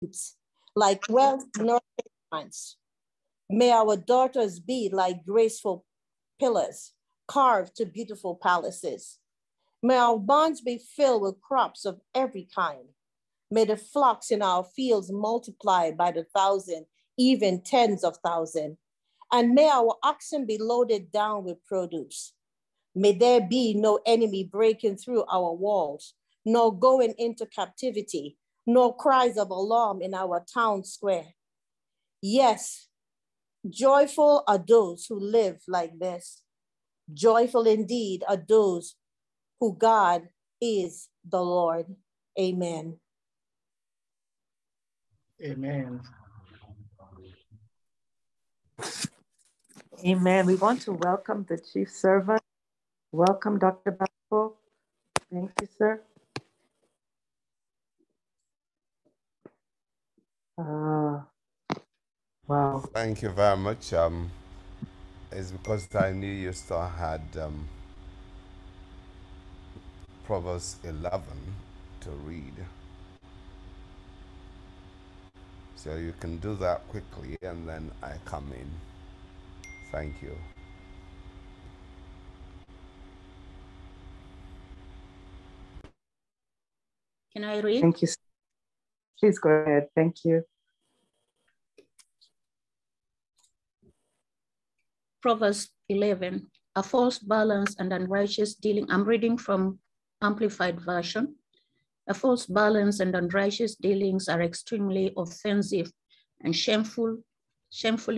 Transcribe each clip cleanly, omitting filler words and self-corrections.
leaves, like well-nourished plants. May our daughters be like graceful pillars carved to beautiful palaces. May our barns be filled with crops of every kind. May the flocks in our fields multiply by the thousand, even tens of thousands. And may our oxen be loaded down with produce. May there be no enemy breaking through our walls, nor going into captivity, nor cries of alarm in our town square. Yes, joyful are those who live like this. Joyful indeed are those who God is the Lord. Amen. Amen. Amen. We want to welcome the chief servant. Welcome, Dr. Bako. Thank you, sir. Wow. Thank you very much. It's because I knew you still had Proverbs 11 to read. So you can do that quickly and then I come in. Thank you. Can I read? Thank you. Please go ahead. Thank you. Proverbs 11, a false balance and unrighteous dealing. I'm reading from Amplified Version. A false balance and unrighteous dealings are extremely offensive and shamefully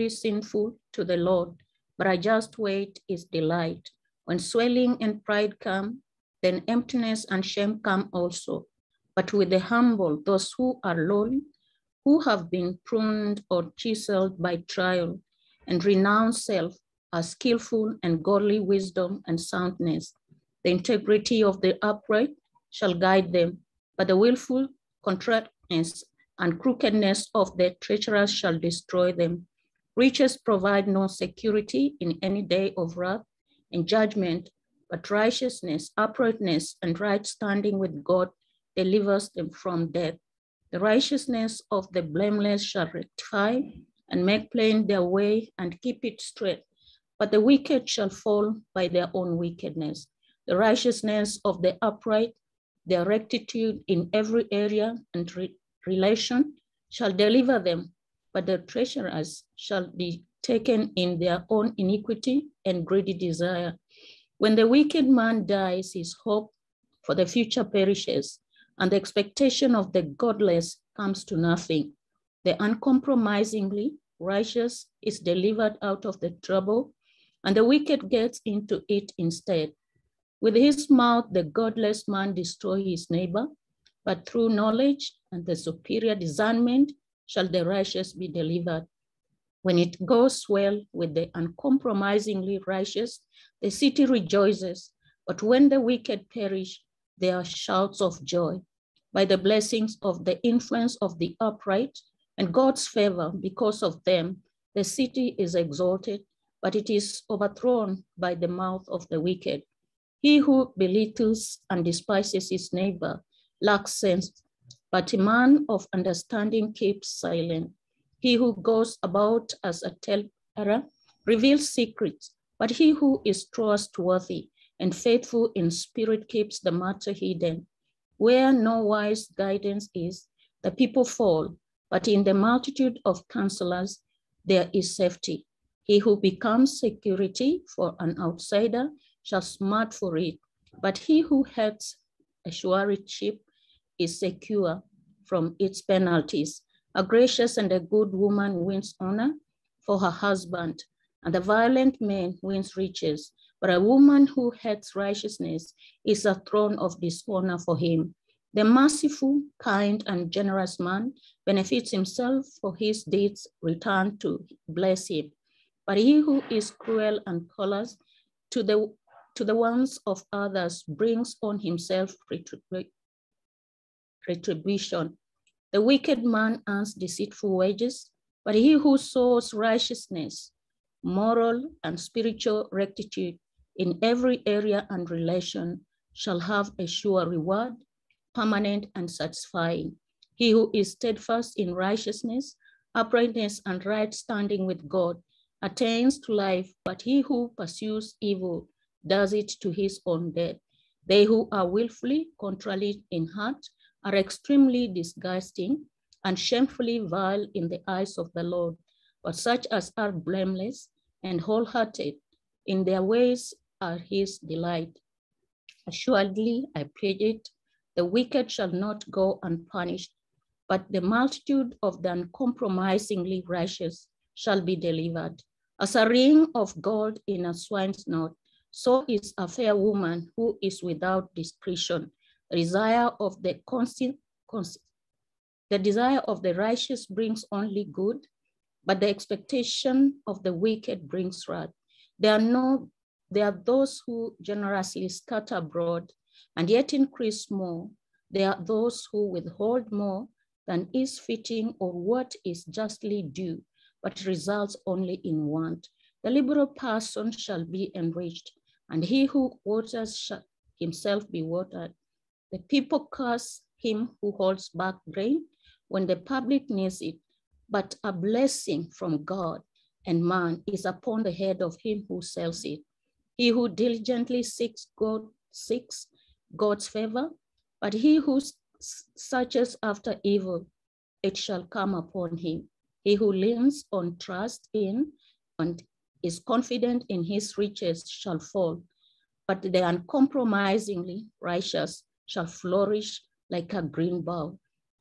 sinful to the Lord, but a just weight is delight. When swelling and pride come, then emptiness and shame come also. But with the humble, those who are lowly, who have been pruned or chiseled by trial and renounce self, are skillful and godly wisdom and soundness. The integrity of the upright shall guide them, but the willful contractness and crookedness of the treacherous shall destroy them. Riches provide no security in any day of wrath and judgment, but righteousness, uprightness, and right standing with God delivers them from death. The righteousness of the blameless shall rectify and make plain their way and keep it straight, but the wicked shall fall by their own wickedness. The righteousness of the upright, their rectitude in every area and relation shall deliver them, but the treacherous shall be taken in their own iniquity and greedy desire. When the wicked man dies, his hope for the future perishes, and the expectation of the godless comes to nothing. The uncompromisingly righteous is delivered out of the trouble, and the wicked gets into it instead. With his mouth, the godless man destroys his neighbor, but through knowledge and the superior discernment shall the righteous be delivered. When it goes well with the uncompromisingly righteous, the city rejoices, but when the wicked perish, there are shouts of joy. By the blessings of the influence of the upright and God's favor, because of them, the city is exalted, but it is overthrown by the mouth of the wicked. He who belittles and despises his neighbor lacks sense, but a man of understanding keeps silent. He who goes about as a teller reveals secrets, but he who is trustworthy and faithful in spirit keeps the matter hidden. Where no wise guidance is, the people fall, but in the multitude of counselors, there is safety. He who becomes security for an outsider shall smart for it, but he who heads a surety ship is secure from its penalties. A gracious and a good woman wins honor for her husband, and a violent man wins riches, but a woman who hates righteousness is a throne of dishonor for him. The merciful, kind, and generous man benefits himself for his deeds return to bless him, but he who is cruel and callous to the ones of others brings on himself retribution. The wicked man earns deceitful wages, but he who sows righteousness, moral and spiritual rectitude in every area and relation shall have a sure reward, permanent and satisfying. He who is steadfast in righteousness, uprightness, and right standing with God attains to life, but he who pursues evil does it to his own death. They who are willfully contrary in heart are extremely disgusting and shamefully vile in the eyes of the Lord, but such as are blameless and wholehearted in their ways are his delight. Assuredly, I predict, the wicked shall not go unpunished, but the multitude of the uncompromisingly righteous shall be delivered. As a ring of gold in a swine's knot, so is a fair woman who is without discretion. The desire of the righteous brings only good, but the expectation of the wicked brings wrath. There are those who generously scatter abroad and yet increase more. There are those who withhold more than is fitting or what is justly due, but results only in want. The liberal person shall be enriched, and he who waters shall himself be watered. The people curse him who holds back grain when the public needs it, but a blessing from God and man is upon the head of him who sells it. He who diligently seeks God's favor, but he who searches after evil, it shall come upon him. He who leans on trust in and is confident in his riches shall fall, but the uncompromisingly righteous shall flourish like a green bough.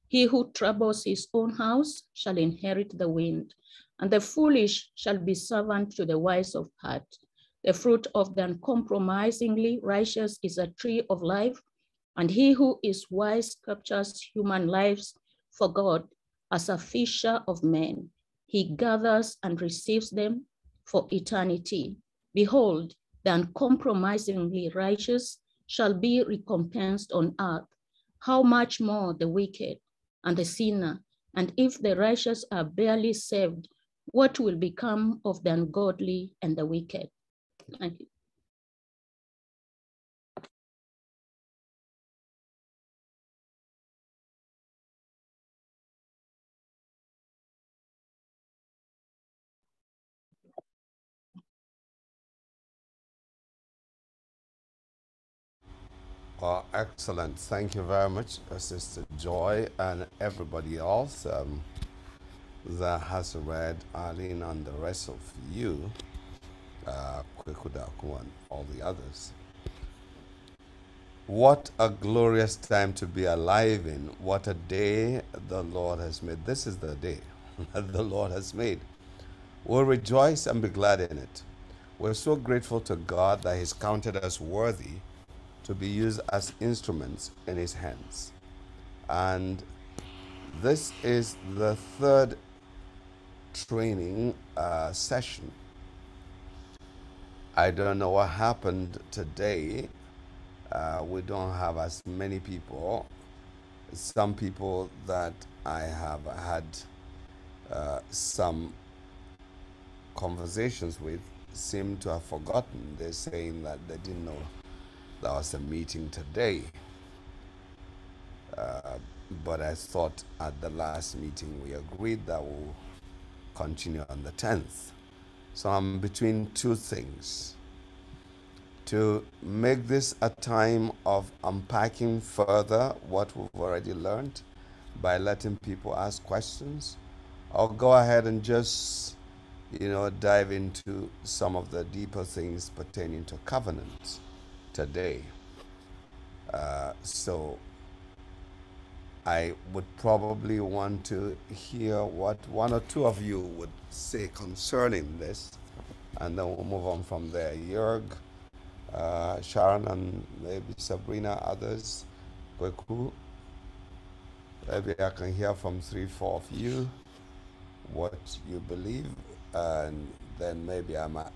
He who troubles his own house shall inherit the wind, and the foolish shall be servant to the wise of heart. The fruit of the uncompromisingly righteous is a tree of life, and he who is wise captures human lives for God. As a fisher of men, he gathers and receives them for eternity. Behold, the uncompromisingly righteous shall be recompensed on earth. How much more the wicked and the sinner? And if the righteous are barely saved, what will become of the ungodly and the wicked? Thank you. Excellent. Thank you very much, Sister Joy, and everybody else that has read, Arlene, and the rest of you, Kwekudaku and all the others. What a glorious time to be alive in. What a day the Lord has made. This is the day that the Lord has made. We'll rejoice and be glad in it. We're so grateful to God that He's counted us worthy to be used as instruments in His hands. And this is the third training session. I don't know what happened today. We don't have as many people. Some people that I have had some conversations with seem to have forgotten. They're saying that they didn't know there was a meeting today. But I thought at the last meeting we agreed that we'll continue on the 10th. So I'm between two things. To make this a time of unpacking further what we've already learned by letting people ask questions, or go ahead and just, you know, dive into some of the deeper things pertaining to covenants today. So I would probably want to hear what one or two of you would say concerning this, and then we'll move on from there. Jörg, Sharon, and maybe Sabrina, others, Kweku. Maybe I can hear from 3, 4 of you what you believe, and then maybe I might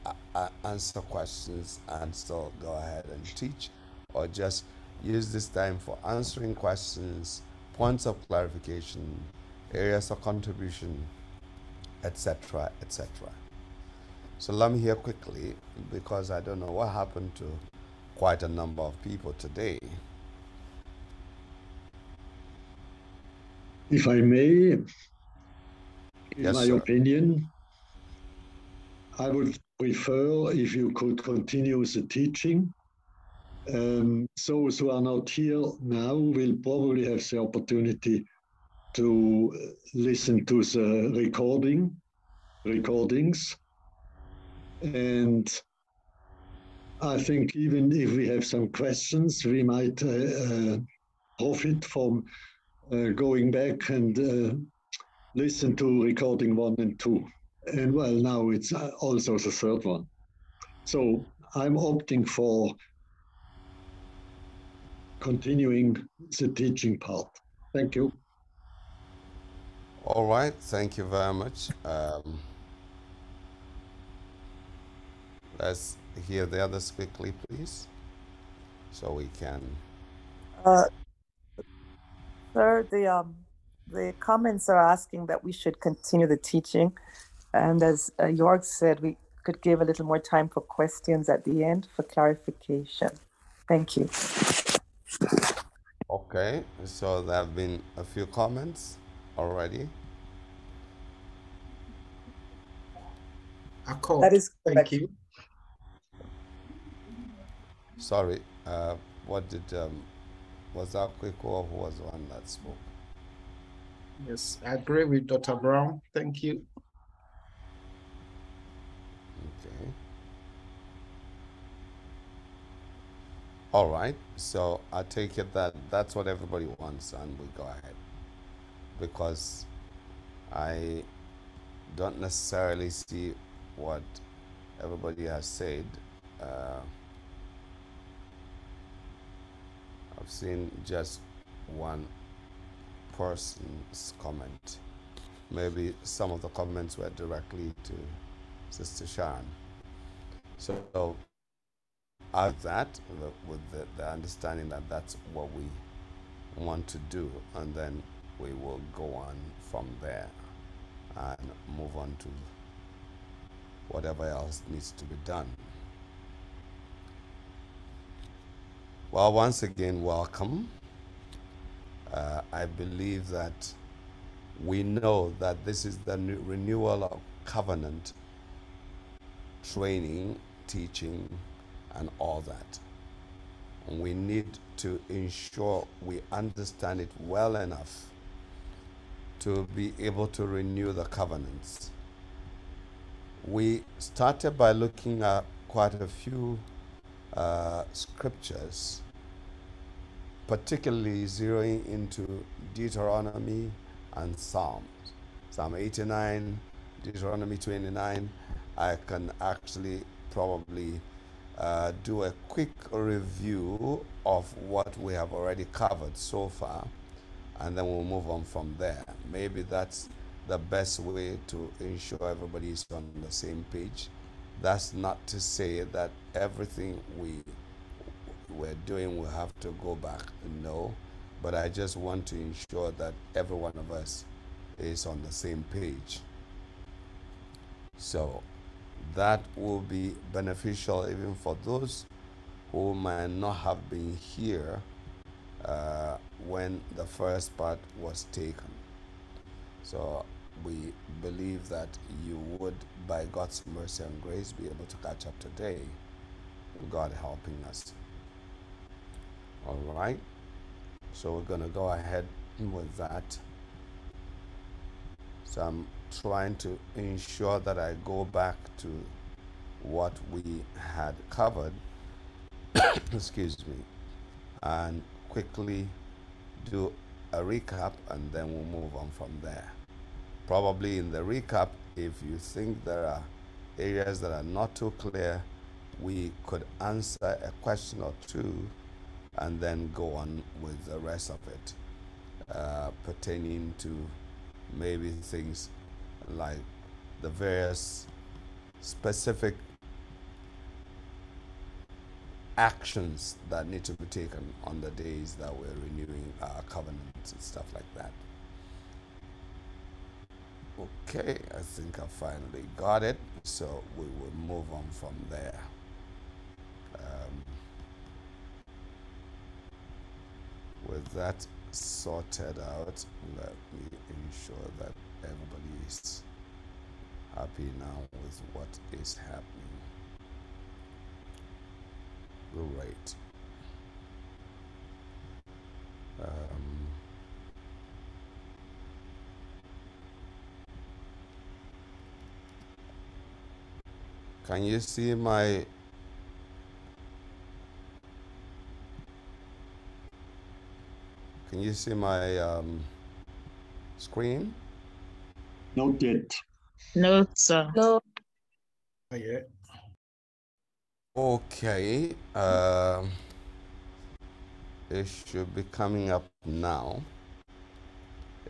answer questions and still go ahead and teach, or just use this time for answering questions, points of clarification, areas of contribution, etc., etc. So let me hear quickly, because I don't know what happened to quite a number of people today. If I may, in my opinion, I would prefer if you could continue the teaching. Those who are not here now will probably have the opportunity to listen to the recordings. And I think even if we have some questions, we might profit from going back and listen to recording 1 and 2. And well, now it's also the third one. So I'm opting for continuing the teaching part. Thank you. All right, thank you very much. Let's hear the others quickly, please, so we can. Sir, the comments are asking that we should continue the teaching, and as Jorg said, we could give a little more time for questions at the end for clarification. Thank you. Okay, so there have been a few comments already. That is correct. Thank you. Sorry, what did was that Kweko who was one that spoke? Yes, I agree with Dr. Brown. Thank you. Okay. All right. So I take it that that's what everybody wants, and we go ahead, because I don't necessarily see what everybody has said. I've seen just one person's comment. Maybe some of the comments were directly to Sister Sharon. So out of that, with the understanding that that's what we want to do, and then we will go on from there and move on to whatever else needs to be done. Well, once again, welcome. I believe that we know that this is the new renewal of covenant training, teaching, and all that. And we need to ensure we understand it well enough to be able to renew the covenants. We started by looking at quite a few scriptures, particularly zeroing into Deuteronomy and Psalms. Psalm 89, Deuteronomy 29. I can actually probably do a quick review of what we have already covered so far, and then we'll move on from there. Maybe that's the best way to ensure everybody is on the same page. That's not to say that everything we're doing will have to go back, no, but I just want to ensure that every one of us is on the same page. So that will be beneficial even for those who might not have been here when the first part was taken. So we believe that you would, by God's mercy and grace, be able to catch up today, God helping us. All right, so we're going to go ahead with that. So I'm trying to ensure that I go back to what we had covered, excuse me, and quickly do a recap, and then we'll move on from there. Probably in the recap, if you think there are areas that are not too clear, we could answer a question or two and then go on with the rest of it, pertaining to maybe things like the various specific actions that need to be taken on the days that we're renewing our covenants and stuff like that. Okay, I think I finally got it, so we will move on from there. With that sorted out. Let me ensure that everybody is happy now with what is happening. All right. Can you see my screen? Not yet. No, sir. No. Not yet. Okay. It should be coming up now.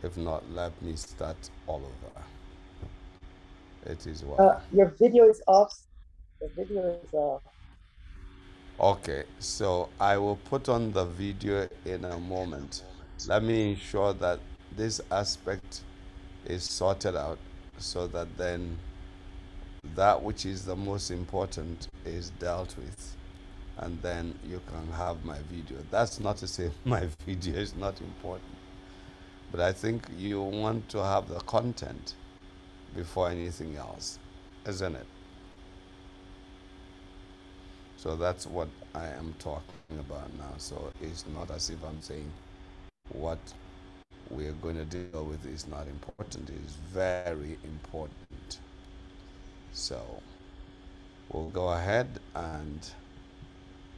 If not, let me start all over. It is what? Your video is off. The video is off. Okay, so I will put on the video in a moment. Let me ensure that this aspect is sorted out so that then that which is the most important is dealt with, and then you can have my video. That's not to say my video is not important, but I think you want to have the content before anything else, isn't it? So that's what I am talking about now. So it's not as if I'm saying what we're going to deal with is not important. It's very important. So we'll go ahead and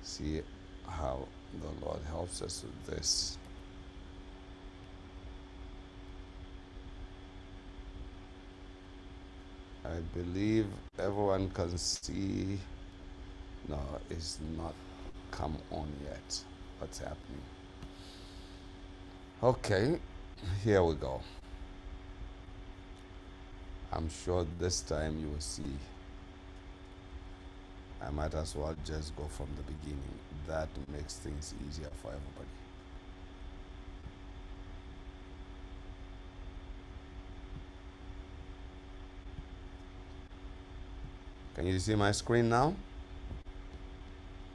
see how the Lord helps us with this. I believe everyone can see. No, it's not come on yet. What's happening? Okay, here we go. I'm sure this time you will see. I might as well just go from the beginning. That makes things easier for everybody. Can you see my screen now?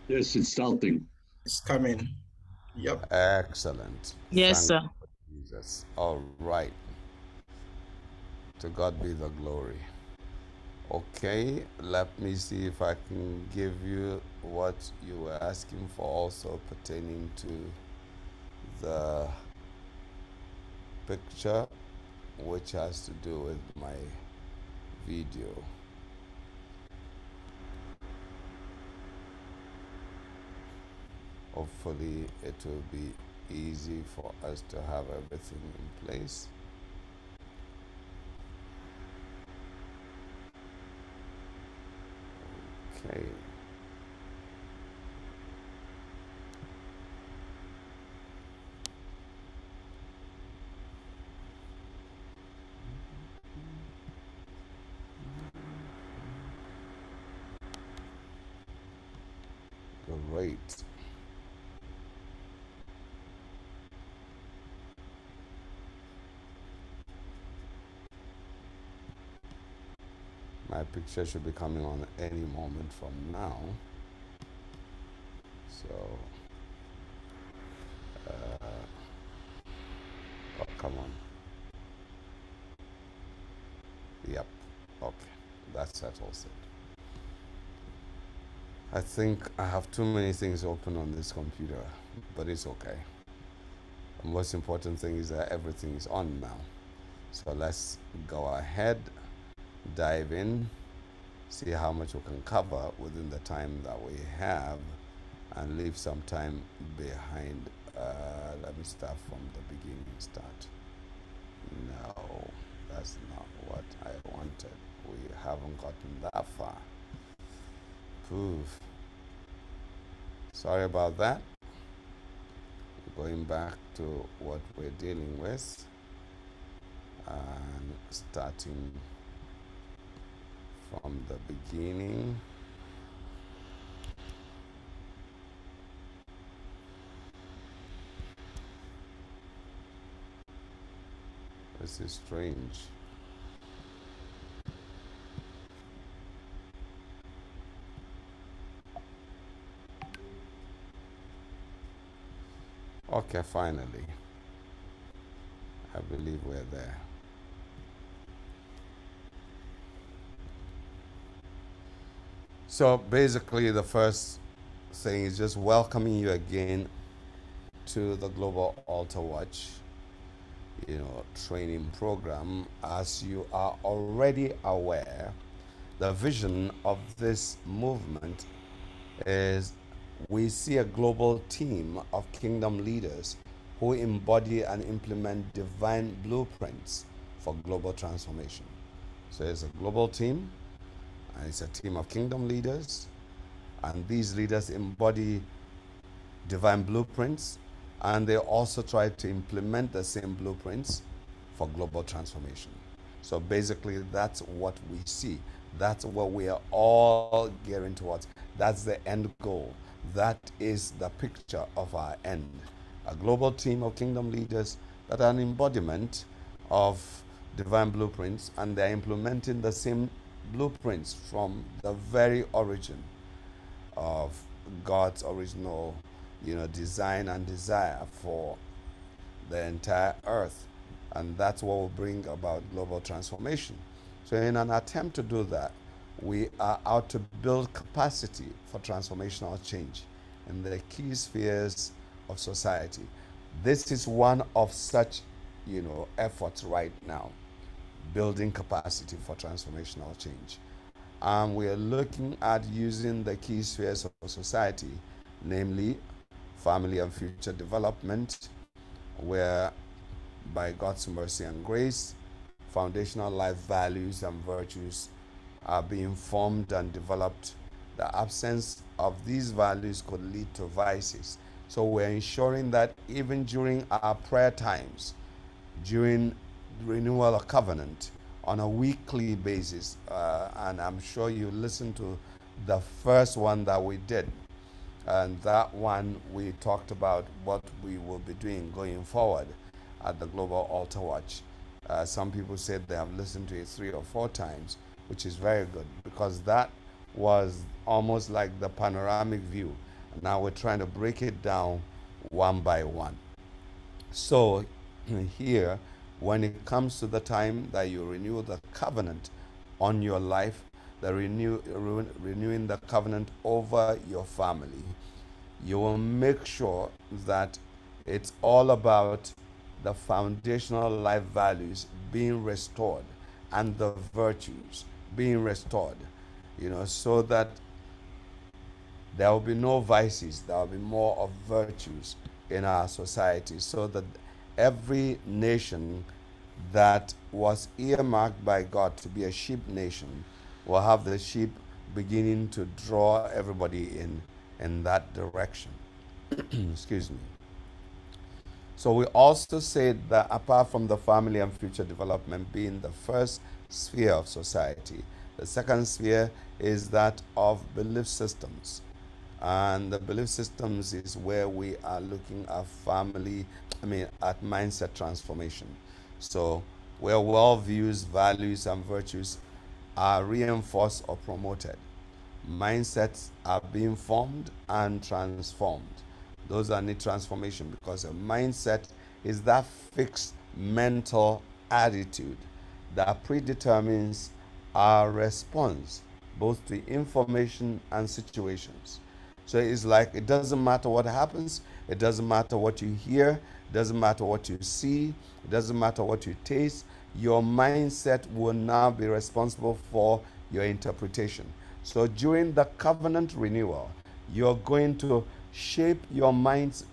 Yes, it's starting. It's coming. Yep. Excellent. Yes, thank sir. Jesus. All right. To God be the glory. Okay, let me see if I can give you what you were asking for, also pertaining to the picture, which has to do with my video. Hopefully it will be easy for us to have everything in place. Okay. Great. My picture should be coming on any moment from now. So, oh, come on. Yep, okay, that settles it. I think I have too many things open on this computer, but it's okay. The most important thing is that everything is on now. So let's go ahead, dive in, see how much we can cover within the time that we have, and leave some time behind. Let me start from the beginning. No, that's not what I wanted. We haven't gotten that far. Poof. Sorry about that. Going back to what we're dealing with and starting from the beginning. This is strange. Okay, finally. I believe we're there. So basically the first thing is just welcoming you again to the Global Altar Watch, you know, training program. As you are already aware, the vision of this movement is we see a global team of kingdom leaders who embody and implement divine blueprints for global transformation. So it's a global team, and it's a team of kingdom leaders, and these leaders embody divine blueprints, and they also try to implement the same blueprints for global transformation. So basically that's what we see. That's what we are all gearing towards. That's the end goal. That is the picture of our end. A global team of kingdom leaders that are an embodiment of divine blueprints, and they're implementing the same blueprints from the very origin of God's original, you know, design and desire for the entire earth. And that's what will bring about global transformation. So in an attempt to do that, we are out to build capacity for transformational change in the key spheres of society. This is one of such, you know, efforts right now, building capacity for transformational change. And we are looking at using the key spheres of society, namely family and future development, where by God's mercy and grace, foundational life values and virtues are being formed and developed. The absence of these values could lead to vices. So we're ensuring that even during our prayer times, during renewal of covenant, on a weekly basis, and I'm sure you listened to the first one that we did, and that one we talked about what we will be doing going forward at the Global Altar Watch. Some people said they have listened to it 3 or 4 times, which is very good, because that was almost like the panoramic view. Now we're trying to break it down one by one. So here, when it comes to the time that you renew the covenant on your life, the renewing the covenant over your family, you will make sure that it's all about the foundational life values being restored and the virtues being restored, you know, so that there will be no vices, there will be more of virtues in our society, so that every nation that was earmarked by God to be a sheep nation will have the sheep beginning to draw everybody in that direction. Excuse me. So we also said that apart from the family and future development being the first sphere of society, the second sphere is that of belief systems. And the belief systems is where we are looking at at mindset transformation. So where worldviews, values, and virtues are reinforced or promoted. Mindsets are being formed and transformed. Those that need transformation, because a mindset is that fixed mental attitude that predetermines our response both to information and situations. So it's like it doesn't matter what happens, it doesn't matter what you hear, it doesn't matter what you see, it doesn't matter what you taste, your mindset will now be responsible for your interpretation. So during the covenant renewal, you're going to shape your minds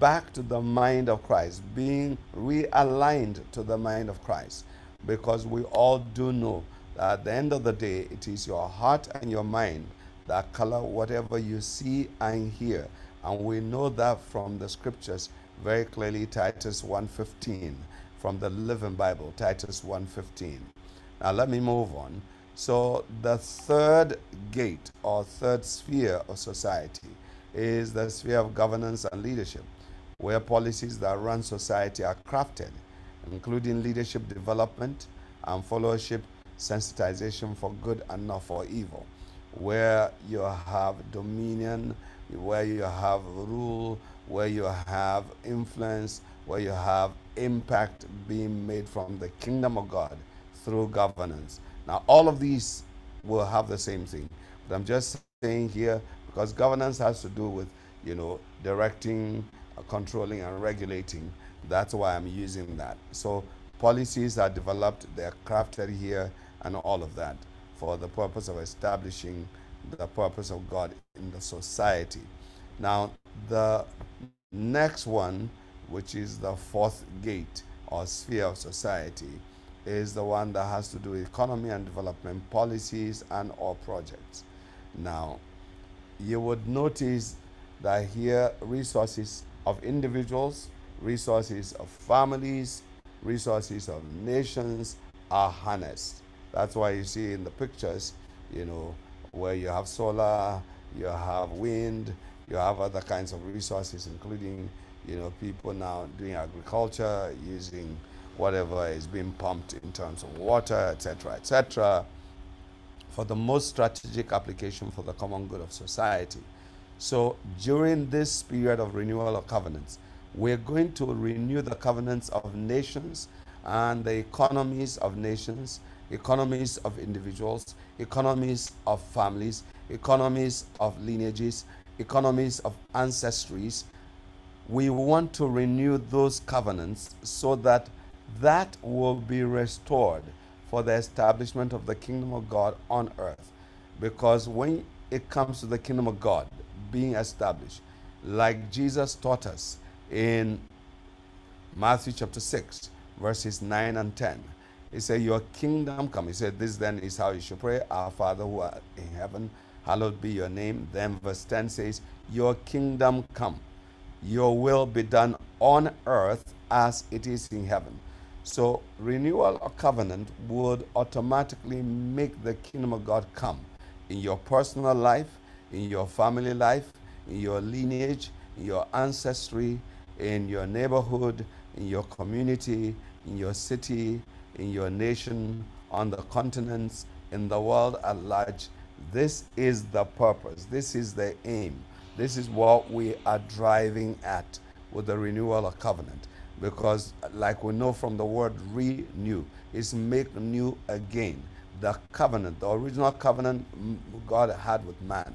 back to the mind of Christ, being realigned to the mind of Christ, because we all do know that at the end of the day, it is your heart and your mind that color whatever you see and hear. And we know that from the scriptures very clearly, Titus 1:15, from the Living Bible, Titus 1:15. Now let me move on. So the third gate or third sphere of society is the sphere of governance and leadership, where policies that run society are crafted, including leadership development and followership, sensitization for good and not for evil, where you have dominion, where you have rule, where you have influence, where you have impact being made from the kingdom of God through governance. Now, all of these will have the same thing, but I'm just saying here, because governance has to do with, you know, directing, controlling, and regulating. That's why I'm using that. So policies are developed, they're crafted here, and all of that for the purpose of establishing the purpose of God in the society. Now, the next one, which is the fourth gate or sphere of society, is the one that has to do with economy and development policies and or projects. Now, you would notice that here resources of individuals, resources of families, resources of nations are harnessed. That's why you see in the pictures, you know, where you have solar, you have wind, you have other kinds of resources, including, you know, people now doing agriculture, using whatever is being pumped in terms of water, etc., etc., for the most strategic application for the common good of society. So during this period of renewal of covenants, we're going to renew the covenants of nations and the economies of nations, economies of individuals, economies of families, economies of lineages, economies of ancestries. We want to renew those covenants so that that will be restored for the establishment of the kingdom of God on earth. Because when it comes to the kingdom of God being established, like Jesus taught us in Matthew chapter 6, verses 9 and 10, he said, your kingdom come. He said, this then is how you should pray. Our Father who art in heaven, hallowed be your name. Then verse 10 says, your kingdom come, your will be done on earth as it is in heaven. So renewal of covenant would automatically make the kingdom of God come in your personal life, in your family life, in your lineage, in your ancestry, in your neighborhood, in your community, in your city, in your nation, on the continents, in the world at large. This is the purpose. This is the aim. This is what we are driving at with the renewal of covenant. Because like we know from the word renew, it's make new again. The covenant, the original covenant God had with man.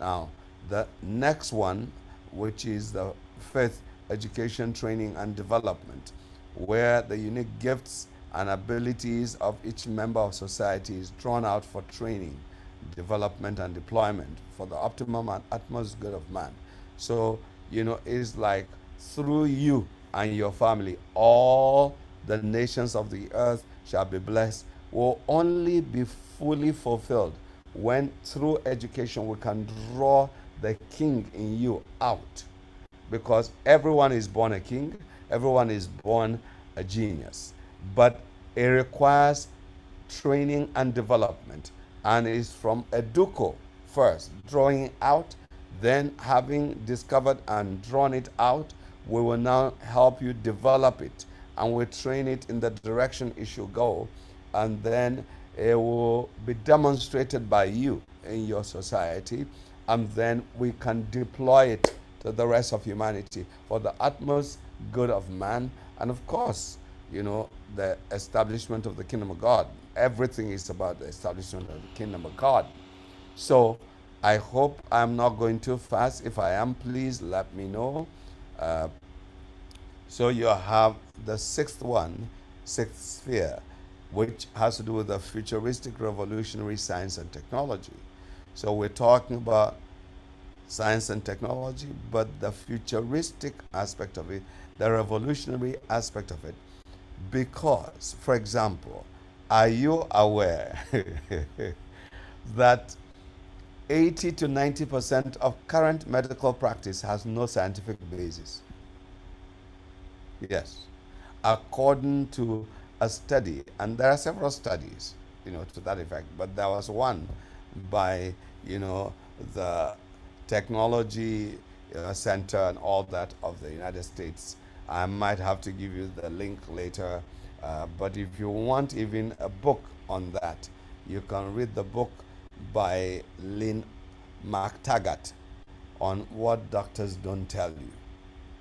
Now, the next one, which is the fifth, education, training, and development, where the unique gifts and abilities of each member of society is drawn out for training, development, and deployment for the optimum and utmost good of man. So, you know, it's like through you and your family, all the nations of the earth shall be blessed, will only be fully fulfilled when through education we can draw the king in you out. Because everyone is born a king, everyone is born a genius, but it requires training and development, and is from educo first, drawing out, then having discovered and drawn it out, we will now help you develop it, and we'll train it in the direction it should go, and then it will be demonstrated by you in your society, and then we can deploy it to the rest of humanity for the utmost good of man, and of course, you know, the establishment of the kingdom of God. Everything is about the establishment of the kingdom of God. So I hope I'm not going too fast. If I am, please let me know. So you have the sixth one, sixth sphere, which has to do with the futuristic revolutionary science and technology. So we're talking about science and technology, but the futuristic aspect of it, the revolutionary aspect of it, because, for example, are you aware that 80 to 90% of current medical practice has no scientific basis? Yes, according to a study, and there are several studies, you know, to that effect, but there was one by, you know, the Technology Center and all that of the United States. I might have to give you the link later, but if you want even a book on that, you can read the book by Lynn McTaggart on what doctors don't tell you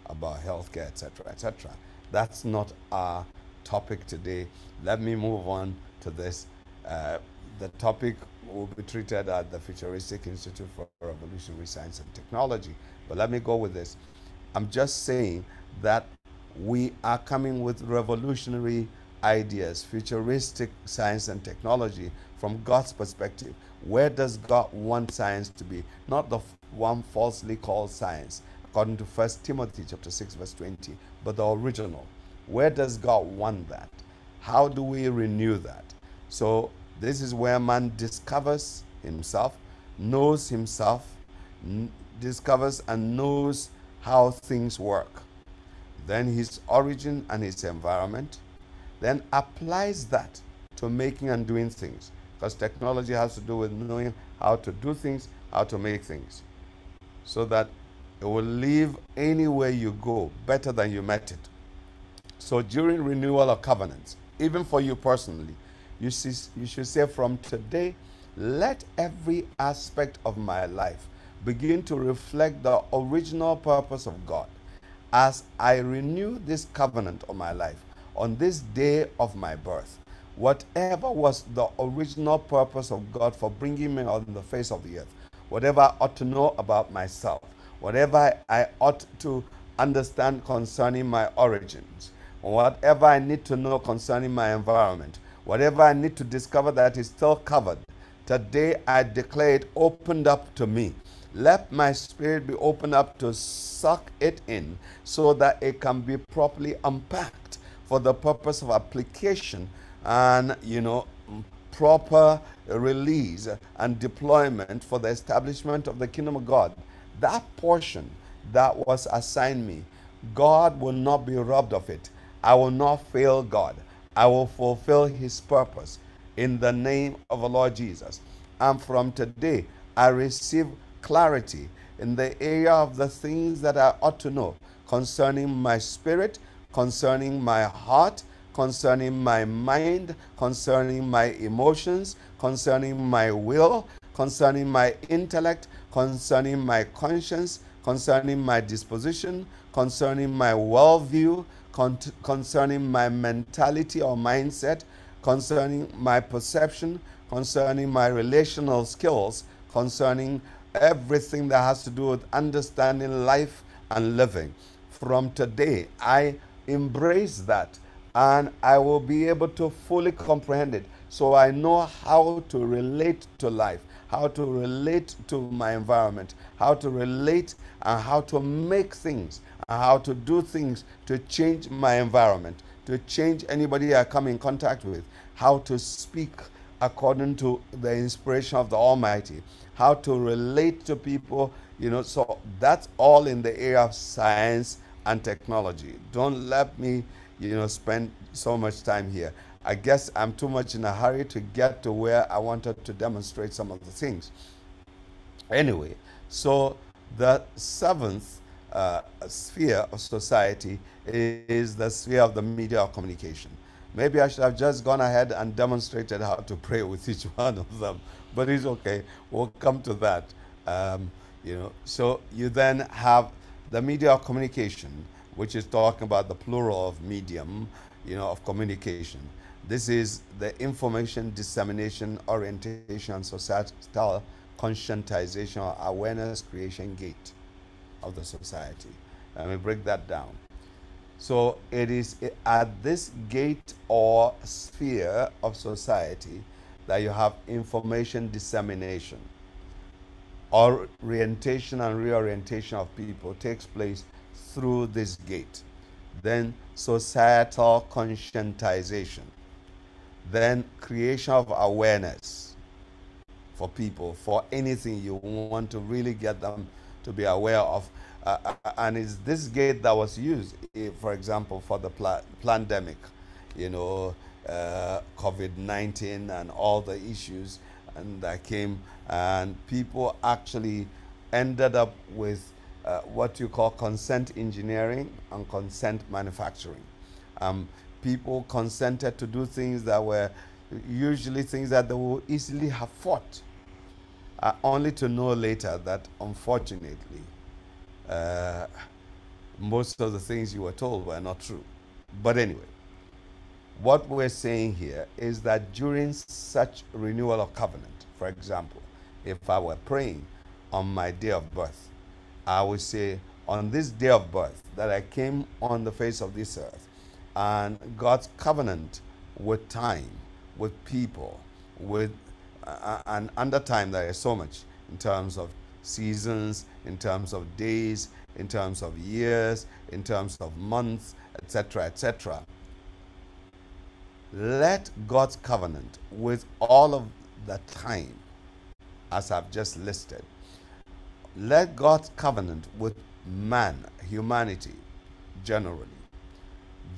about healthcare, etc., etc. that's not our topic today. Let me move on to this. The topic will be treated at the Futuristic Institute for Revolutionary Science and Technology. But let me go with this. I'm just saying that we are coming with revolutionary ideas, futuristic science and technology from God's perspective. Where does God want science to be? Not the one falsely called science, according to First Timothy chapter 6, verse 20, but the original. Where does God want that? How do we renew that? So this is where man discovers himself, knows himself, discovers and knows how things work, then his origin and his environment, then applies that to making and doing things. Because technology has to do with knowing how to do things, how to make things, so that it will live anywhere you go better than you met it. So during renewal of covenants, even for you personally, you should say, from today, let every aspect of my life begin to reflect the original purpose of God. As I renew this covenant of my life, on this day of my birth, whatever was the original purpose of God for bringing me on the face of the earth, whatever I ought to know about myself, whatever I ought to understand concerning my origins, whatever I need to know concerning my environment, whatever I need to discover that is still covered, today I declare it opened up to me. Let my spirit be opened up to suck it in so that it can be properly unpacked for the purpose of application and, proper release and deployment for the establishment of the kingdom of God. That portion that was assigned me, God will not be robbed of it. I will not fail God. I will fulfill his purpose in the name of the Lord Jesus. And from today, I receive clarity in the area of the things that I ought to know concerning my spirit, concerning my heart, concerning my mind, concerning my emotions, concerning my will, concerning my intellect, concerning my conscience, concerning my disposition, concerning my worldview, concerning my mentality or mindset, concerning my perception, concerning my relational skills, concerning everything that has to do with understanding life and living. From today, I embrace that, and I will be able to fully comprehend it, so I know how to relate to life, how to relate to my environment, how to relate and how to make things, and how to do things to change my environment, to change anybody I come in contact with, how to speak according to the inspiration of the Almighty, how to relate to people, so that's all in the area of science and technology. Don't let me spend so much time here. I guess I'm too much in a hurry to get to where I wanted to demonstrate some of the things. Anyway, so the seventh sphere of society is the sphere of the media of communication. Maybe I should have just gone ahead and demonstrated how to pray with each one of them, but it's okay, we'll come to that. So you then have the media of communication, which is talking about the plural of medium, of communication. This is the information, dissemination, orientation, societal conscientization, or awareness creation gate of the society. Let me break that down. So it is at this gate or sphere of society that you have information dissemination. Orientation and reorientation of people takes place through this gate. Then societal conscientization. Then creation of awareness for people, for anything you want to really get them to be aware of. And it's this gate that was used, for example, for the pandemic, COVID-19 and all the issues that came, and people actually ended up with what you call consent engineering and consent manufacturing. People consented to do things that were usually things that they would easily have fought, only to know later that, unfortunately, most of the things you were told were not true. But anyway, what we're saying here is that during such renewal of covenant, for example, if I were praying on my day of birth, I would say, on this day of birth that I came on the face of this earth, and God's covenant with time, with people, with and under time there is so much in terms of seasons, in terms of days, in terms of years, in terms of months, etc., etc. Let God's covenant with all of the time, as I've just listed, let God's covenant with man, humanity, generally,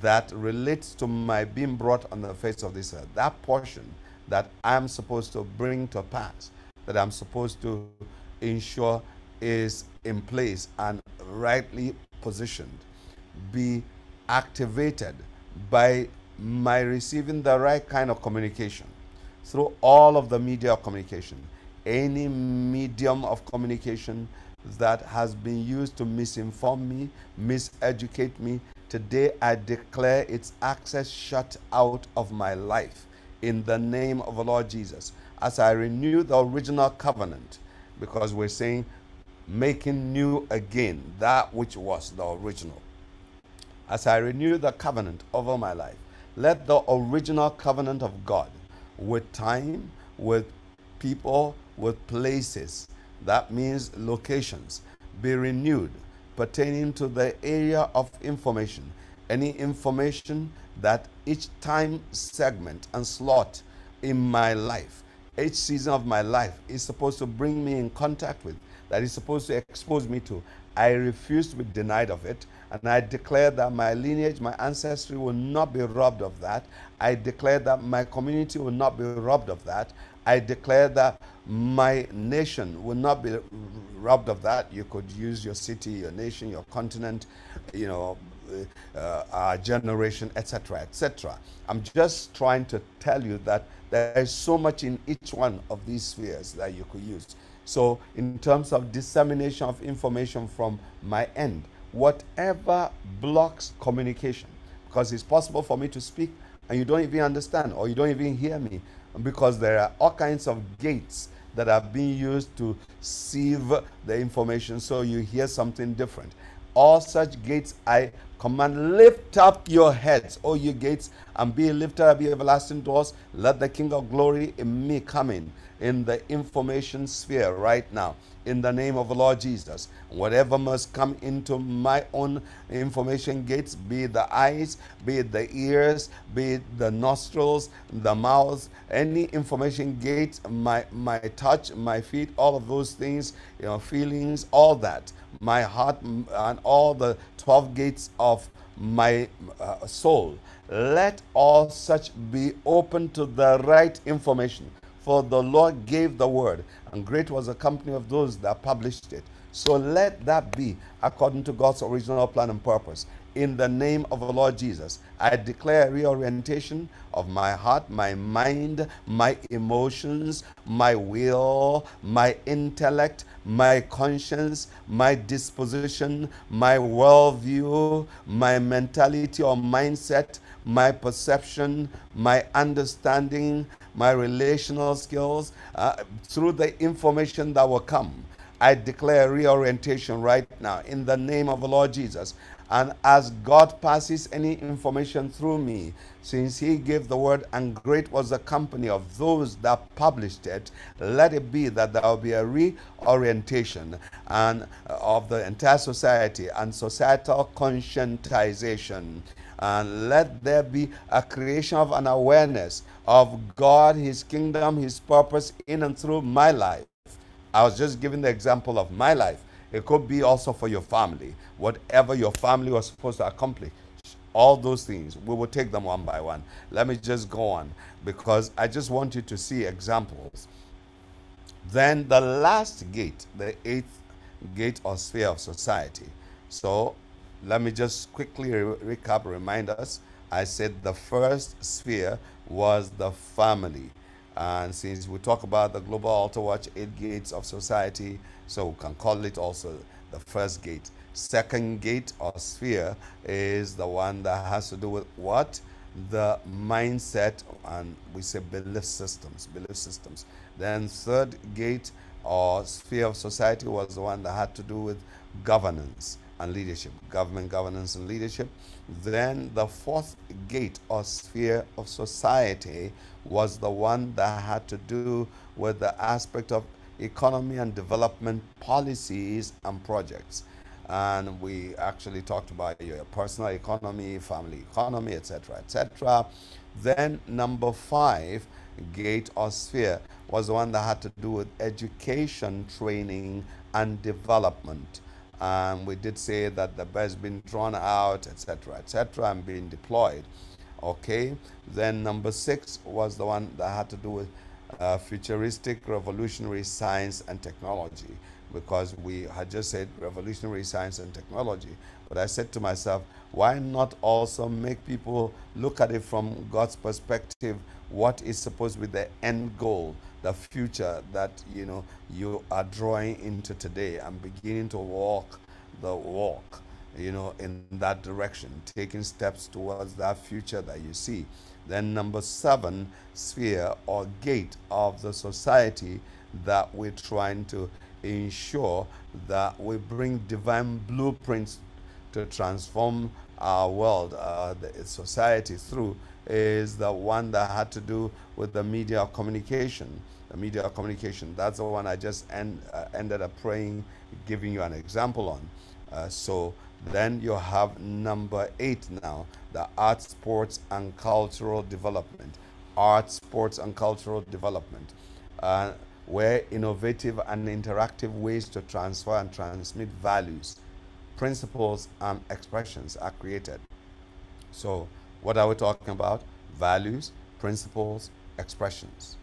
that relates to my being brought on the face of this earth, that portion that I'm supposed to bring to pass, that I'm supposed to ensure is in place and rightly positioned, be activated by my receiving the right kind of communication through all of the media of communication. Any medium of communication that has been used to misinform me, miseducate me, today I declare its access shut out of my life in the name of the Lord Jesus. As I renew the original covenant, because we're saying making new again that which was the original. As I renew the covenant over my life, let the original covenant of God with time, with people, with places, that means locations, be renewed pertaining to the area of information. Any information that each time segment and slot in my life, each season of my life is supposed to bring me in contact with, that is supposed to expose me to, I refuse to be denied of it. And I declare that my lineage, my ancestry will not be robbed of that. I declare that my community will not be robbed of that. I declare that my nation will not be robbed of that. You could use your city, your nation, your continent, you know, our generation, etc., etc. I'm just trying to tell you that there is so much in each one of these spheres that you could use. So in terms of dissemination of information from my end, whatever blocks communication, because it's possible for me to speak and you don't even understand or you don't even hear me, because there are all kinds of gates that have been used to sieve the information so you hear something different. All such gates I command, lift up your heads, O you gates, and be lifted up, ye everlasting doors. Let the King of glory in me come in the information sphere right now, in the name of the Lord Jesus. Whatever must come into my own information gates, be it the eyes, be it the ears, be it the nostrils, the mouth, any information gate, my touch, my feet, all of those things, you know, feelings, all that, my heart, and all the 12 gates of my soul, let all such be open to the right information. For the Lord gave the word, and great was the company of those that published it. So let that be according to God's original plan and purpose. In the name of the Lord Jesus, I declare reorientation of my heart, my mind, my emotions, my will, my intellect, my conscience, my disposition, my worldview, my mentality or mindset, my perception, my understanding, my relational skills, through the information that will come. I declare reorientation right now in the name of the Lord Jesus. And as God passes any information through me, since he gave the word and great was the company of those that published it, let it be that there will be a reorientation and of the entire society and societal conscientization. And let there be a creation of an awareness of God, his kingdom, his purpose in and through my life. I was just giving the example of my life. It could be also for your family. Whatever your family was supposed to accomplish, all those things, we will take them one by one. Let me just go on because I just want you to see examples. Then the last gate, the eighth gate or sphere of society. So let me just quickly recap, remind us. I said the first sphere was the family. And since we talk about the Global Altar Watch, 8 gates of society, so we can call it also the first gate. Second gate or sphere is the one that has to do with what? The mindset, and we say belief systems, belief systems. Then third gate or sphere of society was the one that had to do with governance and leadership, government governance and leadership. Then the fourth gate or sphere of society was the one that had to do with the aspect of economy and development policies and projects. And we actually talked about your personal economy, family economy, etc., etc. Then number five gate or sphere was the one that had to do with education, training, and development. And we did say that the best being drawn out, etc., etc., and being deployed. Okay. Then number six was the one that had to do with futuristic, revolutionary science and technology, because we had just said revolutionary science and technology. But I said to myself, why not also make people look at it from God's perspective? What is supposed to be the end goal, the future that, you know, you are drawing into today and beginning to walk the walk, you know, in that direction, taking steps towards that future that you see. Then number seven sphere or gate of the society that we're trying to ensure that we bring divine blueprints to transform our world, the society through, is the one that had to do with the media of communication. The media of communication, that's the one I just ended up praying, giving you an example on. So then you have number eight now, the arts, sports, and cultural development. Arts, sports, and cultural development. Where innovative and interactive ways to transfer and transmit values, principles, and expressions are created. So what are we talking about? Values, principles, expressions.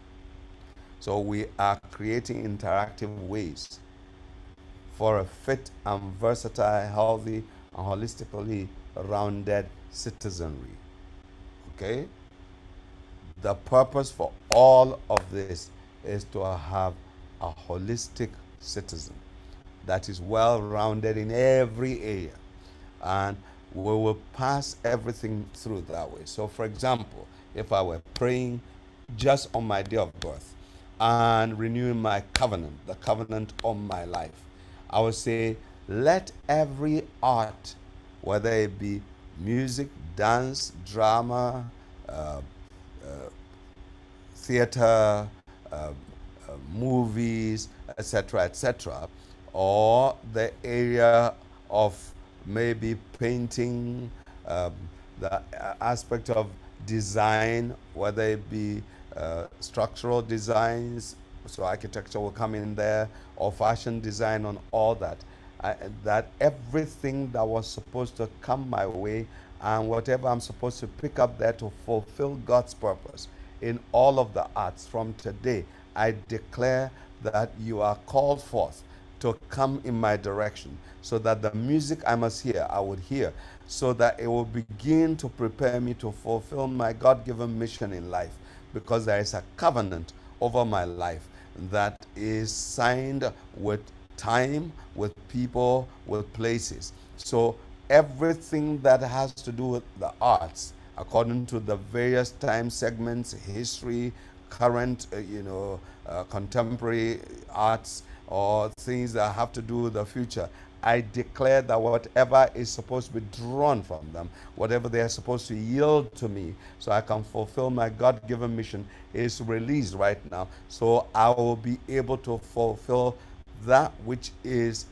So we are creating interactive ways for a fit and versatile, healthy, and holistically rounded citizenry. Okay? The purpose for all of this is to have a holistic citizen that is well-rounded in every area, and we will pass everything through that way. So for example, if I were praying just on my day of birth and renewing my covenant, the covenant of my life, I would say, let every art, whether it be music, dance, drama, theater, movies, etc., etc., or the area of maybe painting, the aspect of design, whether it be structural designs, so architecture will come in there, or fashion design, and all that. That everything that was supposed to come my way and whatever I'm supposed to pick up there to fulfill God's purpose in all of the arts, from today I declare that you are called forth to come in my direction, so that the music I must hear, I would hear, so that it will begin to prepare me to fulfill my God-given mission in life, because there is a covenant over my life that is signed with time, with people, with places. So everything that has to do with the arts, according to the various time segments, history, current, contemporary arts, or things that have to do with the future, I declare that whatever is supposed to be drawn from them, whatever they are supposed to yield to me, so I can fulfill my God-given mission, is released right now. So I will be able to fulfill that which is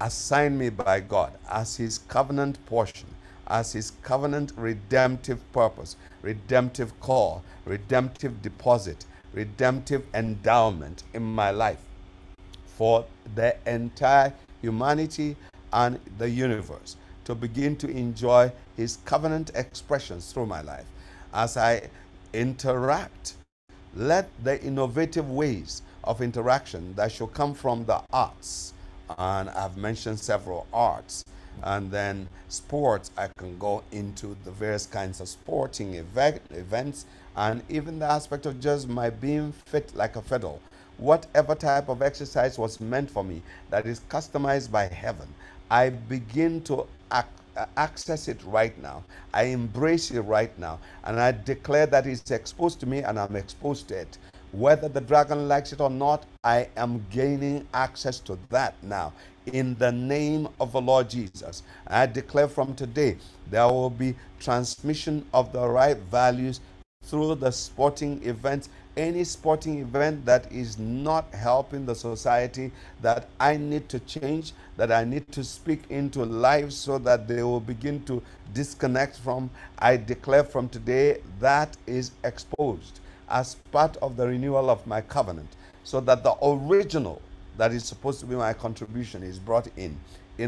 assigned me by God as His covenant portion, as His covenant redemptive purpose, redemptive call, redemptive deposit, redemptive endowment in my life for the entire humanity and the universe to begin to enjoy His covenant expressions through my life. As I interact, let the innovative ways of interaction that should come from the arts, and I've mentioned several arts, and then sports, I can go into the various kinds of sporting events, and even the aspect of just my being fit like a fiddle. Whatever type of exercise was meant for me that is customized by heaven, I begin to access it right now. I embrace it right now. And I declare that it's exposed to me and I'm exposed to it. Whether the dragon likes it or not, I am gaining access to that now. In the name of the Lord Jesus, I declare from today, there will be transmission of the right values through the sporting events. Any sporting event that is not helping the society, that I need to change, that I need to speak into lives so that they will begin to disconnect from, I declare from today that is exposed as part of the renewal of my covenant, so that the original that is supposed to be my contribution is brought in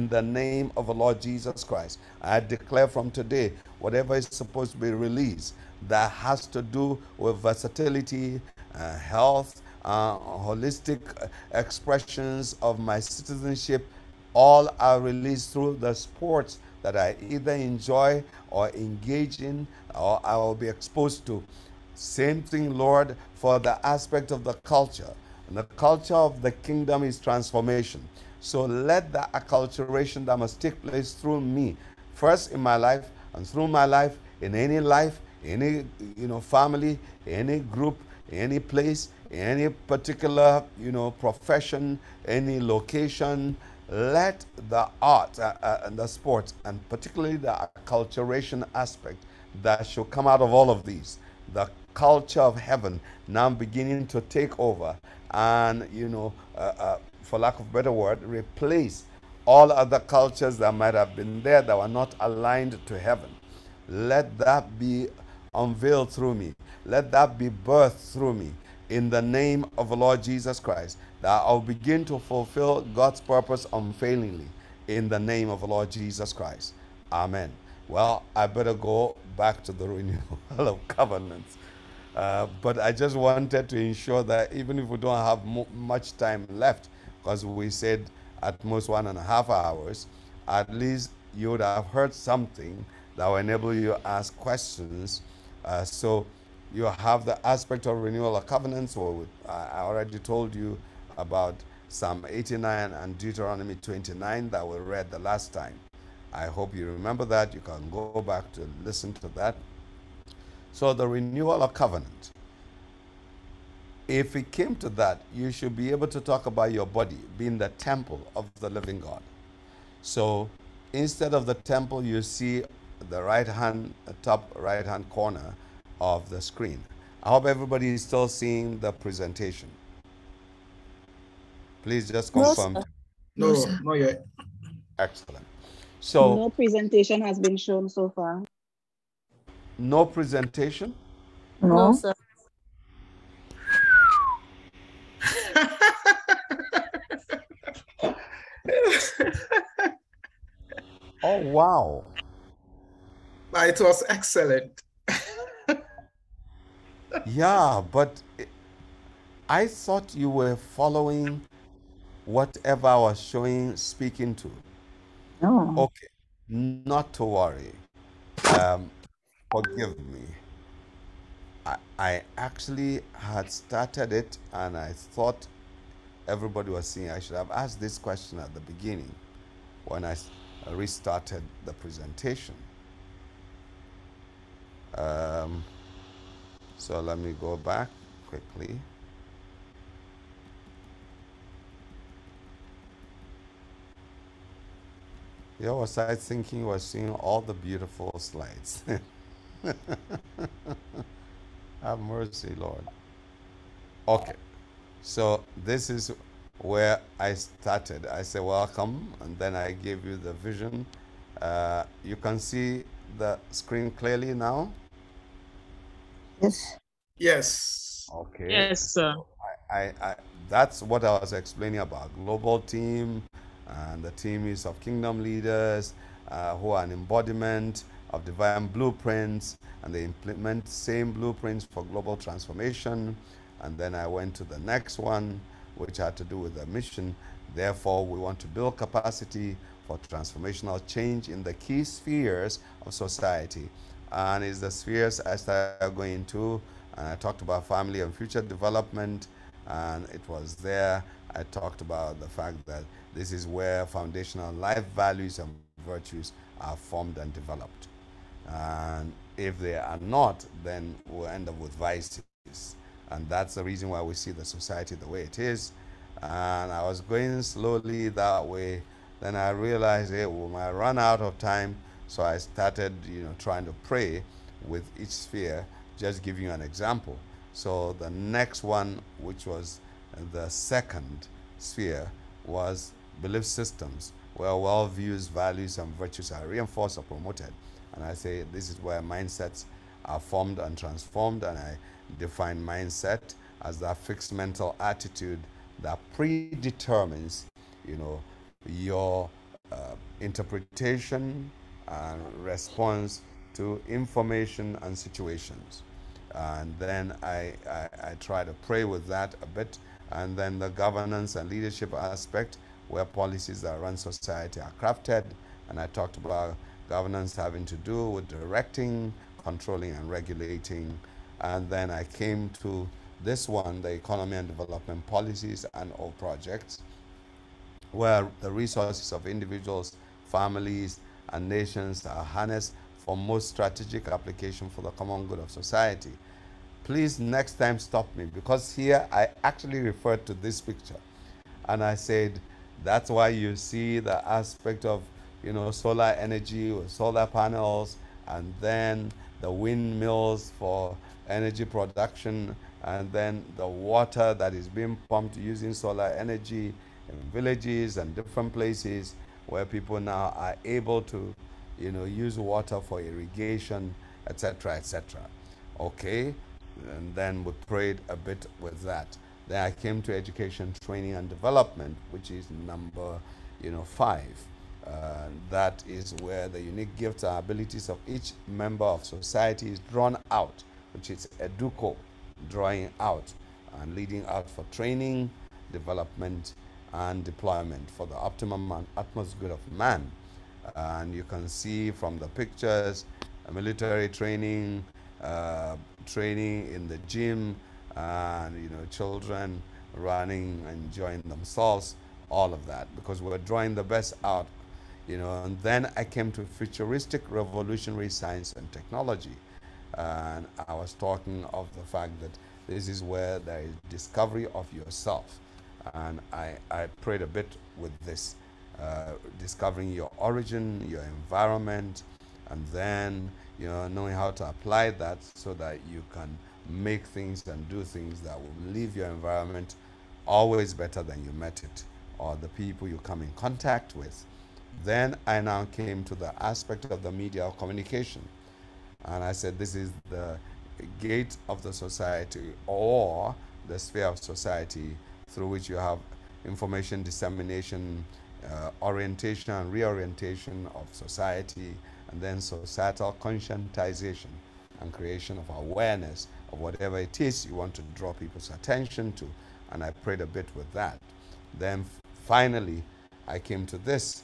the name of the Lord Jesus Christ. I declare from today, whatever is supposed to be released that has to do with versatility, health, holistic expressions of my citizenship, all are released through the sports that I either enjoy or engage in or I will be exposed to. Same thing, Lord, for the aspect of the culture. And the culture of the kingdom is transformation. So let the acculturation that must take place through me, first in my life and through my life, in any life, any family, any group, any place, any particular profession, any location, let the art and the sports, and particularly the acculturation aspect that should come out of all of these, the culture of heaven now beginning to take over and for lack of a better word, replace all other cultures that might have been there that were not aligned to heaven. Let that be unveiled through me. Let that be birthed through me in the name of the Lord Jesus Christ, that I'll begin to fulfill God's purpose unfailingly in the name of the Lord Jesus Christ. Amen. Well, I better go back to the renewal of covenants. But I just wanted to ensure that even if we don't have much time left, because we said at most 1.5 hours, at least you would have heard something that will enable you to ask questions. So you have the aspect of renewal of covenants. Well, I already told you about Psalm 89 and Deuteronomy 29 that we read the last time. I hope you remember that. You can go back to listen to that. So the renewal of covenant. If it came to that, you should be able to talk about your body being the temple of the living God. So instead of the temple, you see the top right-hand corner of the screen. I hope everybody is still seeing the presentation. Please just confirm. No, sir. Not yet. Excellent. So no presentation has been shown so far. No presentation? No, sir. Oh, wow. But it was excellent. Yeah, but I thought you were following whatever I was speaking to. No. Okay, not to worry. Forgive me. I actually had started it and I thought everybody was seeing. I should have asked this question at the beginning when I restarted the presentation. So let me go back quickly. Here was I thinking was seeing all the beautiful slides. Have mercy, Lord. Okay, so this is where I started. I said welcome, and then I gave you the vision. You can see the screen clearly now? Yes. Yes. Okay. Yes, sir. That's what I was explaining about global team. And the team is of kingdom leaders who are an embodiment of divine blueprints, and they implement same blueprints for global transformation. And then I went to the next one, which had to do with the mission. Therefore, we want to build capacity for transformational change in the key spheres of society. And it's the spheres I started going into, and I talked about family and future development. and it was there I talked about the fact that this is where foundational life values and virtues are formed and developed. And if they are not, then we'll end up with vices. And that's the reason why we see the society the way it is. And I was going slowly that way. Then I realized, hey, well, I ran out of time. So I started, trying to pray with each sphere, just giving you an example. So the next one, which was the second sphere, was belief systems, where worldviews, values, and virtues are reinforced or promoted. And I say this is where mindsets are formed and transformed, and I define mindset as that fixed mental attitude that predetermines, your interpretation and response to information and situations. And then I try to pray with that a bit. And then the governance and leadership aspect, where policies that run society are crafted. And I talked about governance having to do with directing, controlling, and regulating. And then I came to this one, the economy and development policies and all projects, where the resources of individuals, families, and nations are harnessed for most strategic application for the common good of society. Please next time stop me, because here I actually referred to this picture. And I said, that's why you see the aspect of, solar energy with solar panels, and then the windmills for energy production, and then the water that is being pumped using solar energy in villages and different places where people now are able to, use water for irrigation, etc., etc. Okay, and then we prayed a bit with that. Then I came to education, training, and development, which is number, 5. That is where the unique gifts and abilities of each member of society is drawn out, which is educo, drawing out, and leading out for training, development, and deployment for the optimum and utmost good of man. And you can see from the pictures, military training, training in the gym, and children running, enjoying themselves, all of that, because we're drawing the best out. And then I came to futuristic revolutionary science and technology. And I was talking of the fact that this is where there is discovery of yourself. And I prayed a bit with this, discovering your origin, your environment, and then, knowing how to apply that so that you can make things and do things that will leave your environment always better than you met it, or the people you come in contact with. Then I now came to the aspect of the media or communication. And I said, this is the gate of the society, or the sphere of society, through which you have information dissemination, orientation and reorientation of society, and then societal conscientization and creation of awareness of whatever it is you want to draw people's attention to. And I prayed a bit with that. Then finally, I came to this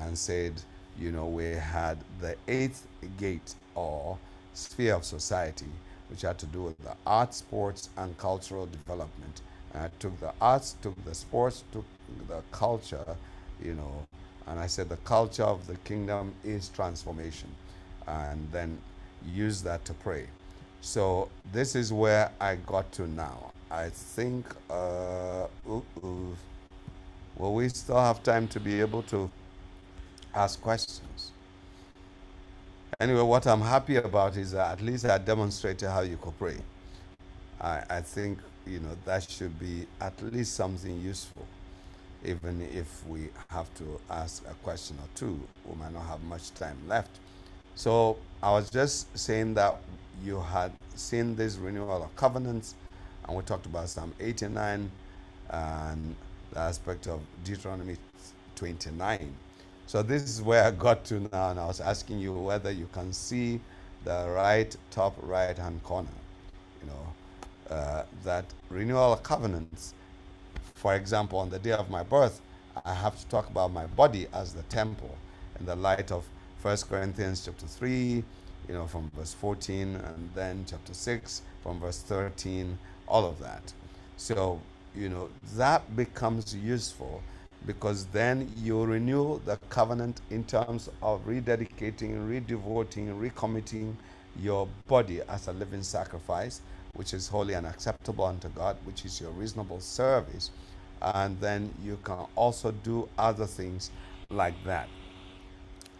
and said, we had the 8th gate or sphere of society, which had to do with the arts, sports, and cultural development. And I took the arts, took the sports, took the culture, and I said the culture of the kingdom is transformation, and then use that to pray. So this is where I got to now. I think, will we still have time to be able to ask questions? Anyway, what I'm happy about is that at least I demonstrated how you could pray. I think, that should be at least something useful. Even if we have to ask a question or two, we might not have much time left. So I was just saying that you had seen this renewal of covenants, and we talked about Psalm 89 and the aspect of Deuteronomy 29. So this is where I got to now, and I was asking you whether you can see the top right-hand corner, that renewal of covenants. For example, on the day of my birth, I have to talk about my body as the temple in the light of First Corinthians chapter 3, from verse 14, and then chapter 6, from verse 13, all of that. So, you know, that becomes useful, because then you renew the covenant in terms of rededicating, redevoting, recommitting your body as a living sacrifice, which is holy and acceptable unto God, which is your reasonable service. And then you can also do other things like that.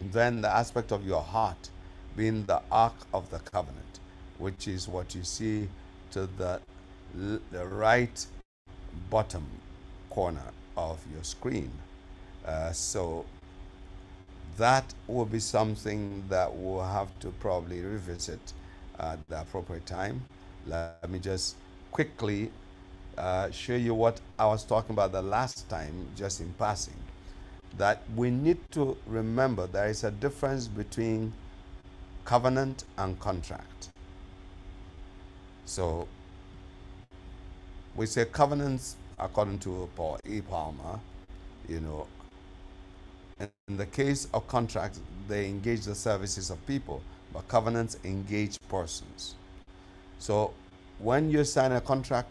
Then the aspect of your heart being the ark of the covenant, which is what you see to the right bottom corner of your screen. So that will be something that we'll have to probably revisit at the appropriate time. Let me just quickly show you what I was talking about the last time, just in passing, that we need to remember there is a difference between covenant and contract. So we say covenants, according to Paul E. Palmer, you know, in the case of contracts, they engage the services of people, but covenants engage persons. So when you sign a contract,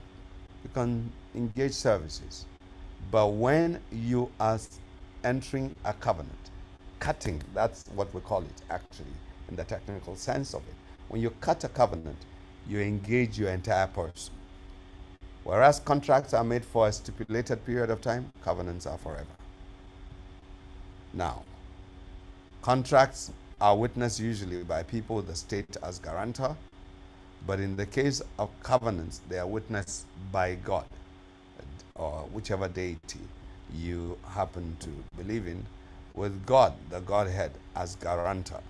you can engage services. But when you are entering a covenant, cutting, that's what we call it actually in the technical sense of it. When you cut a covenant, you engage your entire person. Whereas contracts are made for a stipulated period of time, covenants are forever. Now, contracts are witnessed usually by people, the state as guarantor, but in the case of covenants, they are witnessed by God or whichever deity you happen to believe in, with God, the Godhead, as guarantor.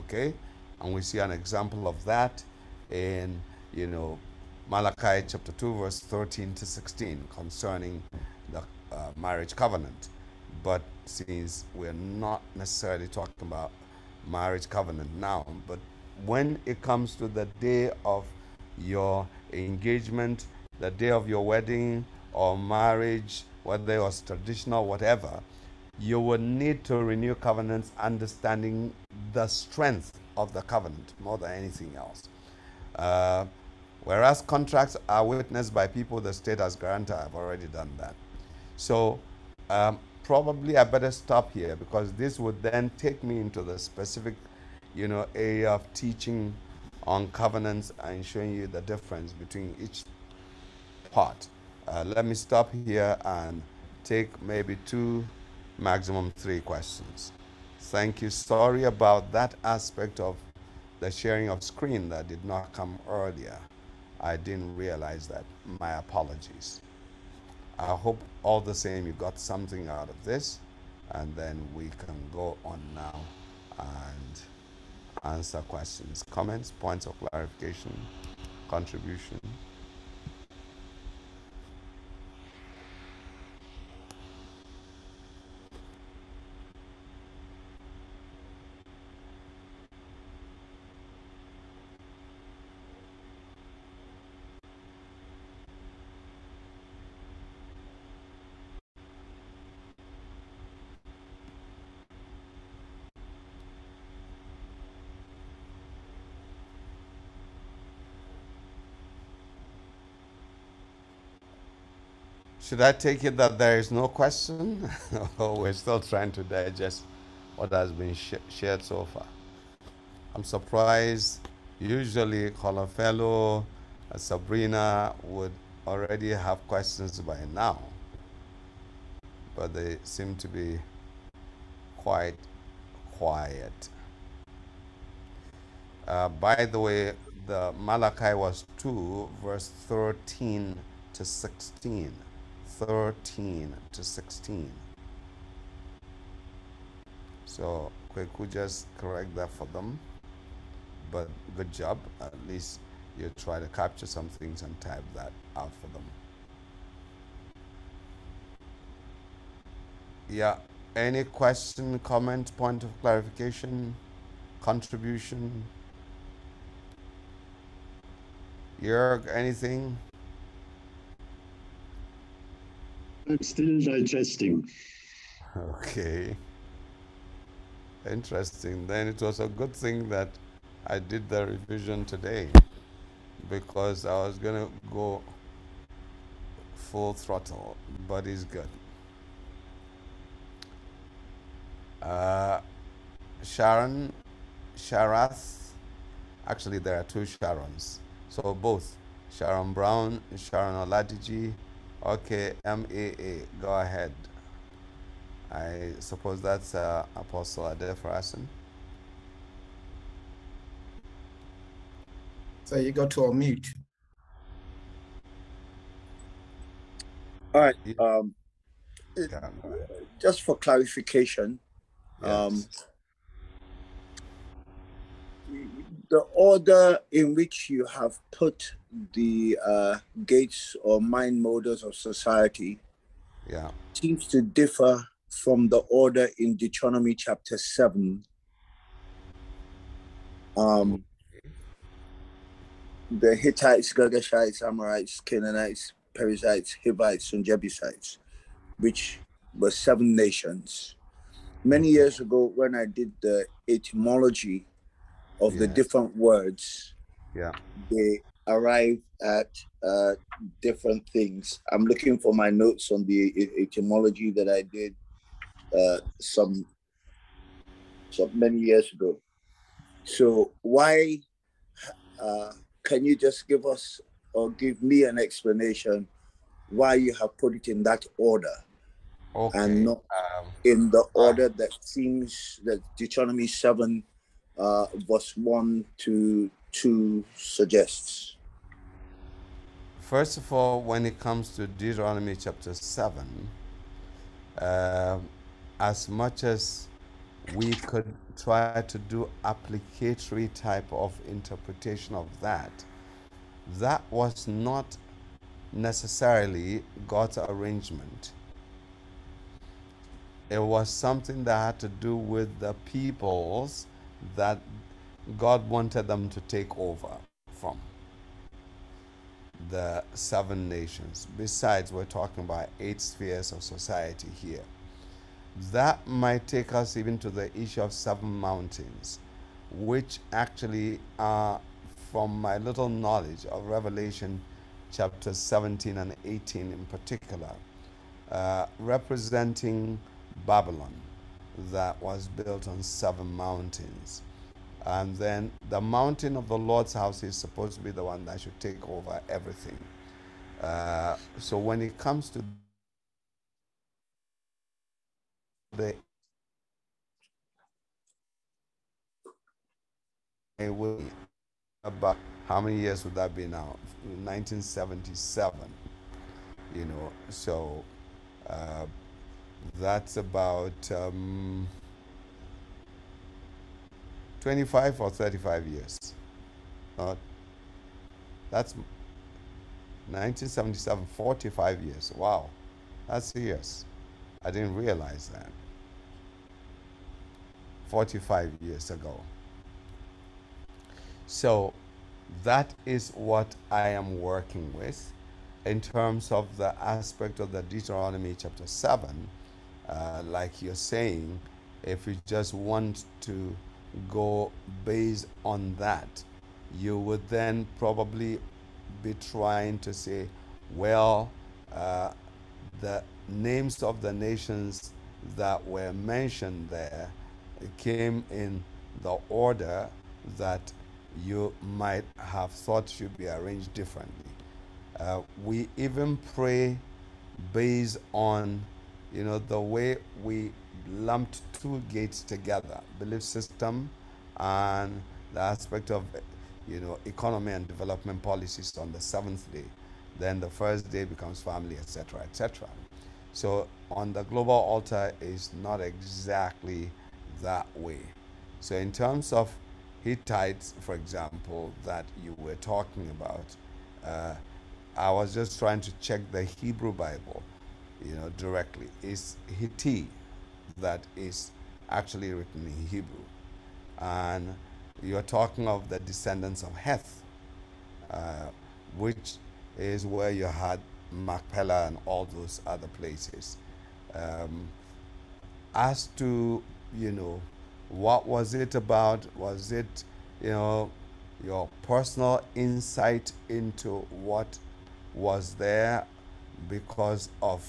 Okay? And we see an example of that in, you know, Malachi chapter 2, verse 13 to 16, concerning the marriage covenant. But since we're not necessarily talking about marriage covenant now, but when it comes to the day of your engagement, the day of your wedding or marriage, whether it was traditional, whatever, you will need to renew covenants, understanding the strength of the covenant more than anything else. Whereas contracts are witnessed by people, the state as guarantor. I've already done that. So probably I better stop here, because this would then take me into the specific, you know, area of teaching on covenants and showing you the difference between each part. Let me stop here and take maybe 2, maximum 3 questions. Thank you. Sorry about that aspect of the sharing of screen that did not come earlier. I didn't realize that. My apologies. I hope all the same you got something out of this, and then we can go on now and answer questions, comments, points of clarification, contribution. Should I take it that there is no question? We're still trying to digest what has been shared so far. I'm surprised. Usually, Colorfellow, Sabrina would already have questions by now, but they seem to be quite quiet. By the way, the Malachi was 2, verse 13 to 16. 13 to 16. So we could just correct that for them. But good job. At least you try to capture some things and type that out for them. Yeah. Any question, comment, point of clarification, contribution? Jörg, anything? I'm still digesting. Okay. Interesting. Then it was a good thing that I did the revision today, because I was going to go full throttle, but it's good. Sharon, Sharath, actually there are two Sharons, so both Sharon Brown, Sharon Oladiji. Okay, MAA, go ahead. I suppose that's Apostle Adefarasin. So you got to unmute. All right. Just for clarification, yes. The order in which you have put the gates or mind molders of society seems to differ from the order in Deuteronomy chapter 7. The Hittites, Girgashites, Amorites, Canaanites, Perizzites, Hivites, and Jebusites, which were 7 nations. Many years ago, when I did the etymology of the different words, they arrive at different things. I'm looking for my notes on the etymology that I did some many years ago. So why can you just give us or give me an explanation why you have put it in that order and not in the order that seems that Deuteronomy 7 verse 1 to 2 suggests? First of all, when it comes to Deuteronomy chapter 7, as much as we could try to do applicatory type of interpretation of that, that was not necessarily God's arrangement. It was something that had to do with the peoples that God wanted them to take over from, the 7 nations. Besides, we're talking about 8 spheres of society here. That might take us even to the issue of 7 mountains, which actually are, from my little knowledge of Revelation chapters 17 and 18 in particular, representing Babylon that was built on 7 mountains. And then the mountain of the Lord's house is supposed to be the one that should take over everything. So when it comes to the about how many years would that be now? 1977, you know, so that's about 25 or 35 years. That's 1977, 45 years. Wow, that's years. I didn't realize that. 45 years ago. So that is what I am working with in terms of the aspect of the Deuteronomy chapter 7. Like you're saying, if you just want to go based on that, you would then probably be trying to say, well, the names of the nations that were mentioned there came in the order that you might have thought should be arranged differently. We even pray based on, you know, the way we lumped 2 gates together, belief system and the aspect of, you know, economy and development policies on the 7th day. Then the first day becomes family, etc., etc. So on the global altar is not exactly that way. So in terms of Hittites, for example, that you were talking about, I was just trying to check the Hebrew Bible, you know, directly. It's Hitti that is actually written in Hebrew. And you're talking of the descendants of Heth, which is where you had Machpelah and all those other places. As to, you know, what was it about? Was it, you know, your personal insight into what was there because of,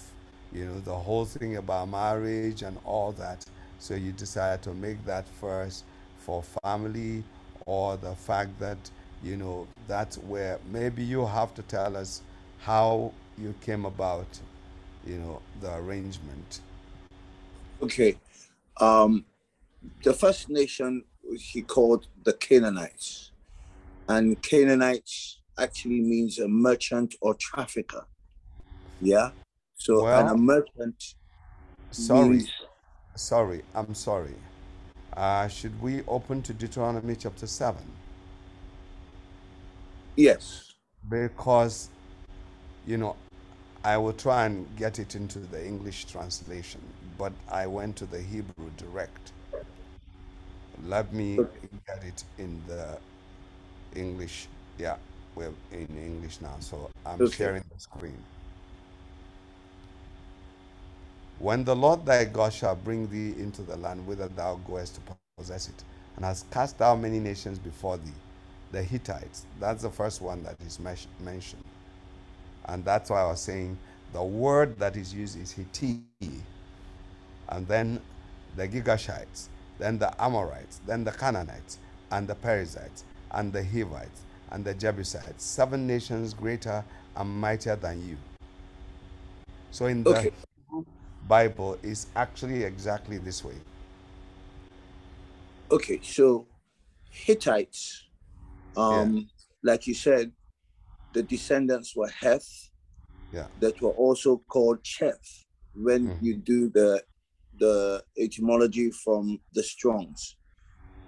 you know, the whole thing about marriage and all that. So you decide to make that first for family, or the fact that, you know, that's where maybe you have to tell us how you came about, you know, the arrangement. Okay. The first nation he called the Canaanites, and Canaanites actually means a merchant or trafficker. Yeah. So, well, and a merchant. I'm sorry. Should we open to Deuteronomy chapter 7? Yes. Because, you know, I will try and get it into the English translation, but I went to the Hebrew direct. Let me get it in the English. Yeah, we're in English now, so I'm sharing the screen. When the Lord thy God shall bring thee into the land whither thou goest to possess it, and has cast out many nations before thee, the Hittites, that's the first one that is mentioned. And that's why I was saying the word that is used is Hitti, and then the Girgashites, then the Amorites, then the Canaanites, and the Perizzites, and the Hivites, and the Jebusites, 7 nations greater and mightier than you. So in the Bible is actually exactly this way. Okay, so Hittites, like you said, the descendants were Heth, that were also called Cheth, when you do the etymology from the Strongs.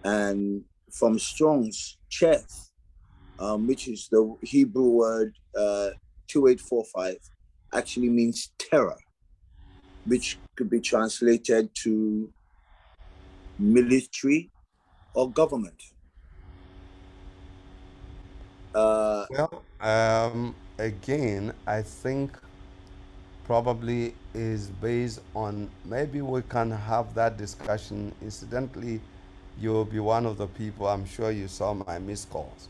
And from Strongs, Cheth, which is the Hebrew word 2845, actually means terror, which could be translated to military or government. Again, I think probably is based on, maybe we can have that discussion. Incidentally, you'll be one of the people, I'm sure you saw my missed calls.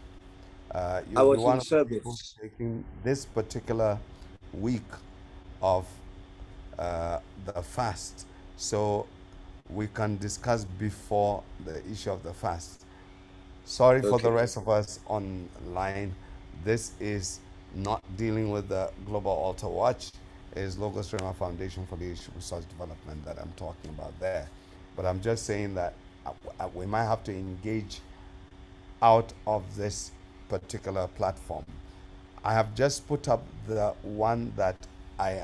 I was in service taking this particular week of the fast, so we can discuss before the issue of the fast. Sorry for the rest of us online. This is not dealing with the Global Altar Watch. It's Logos Rhema Foundation for Leadership Resource Development that I'm talking about there. But I'm just saying that we might have to engage out of this particular platform. I have just put up the one that I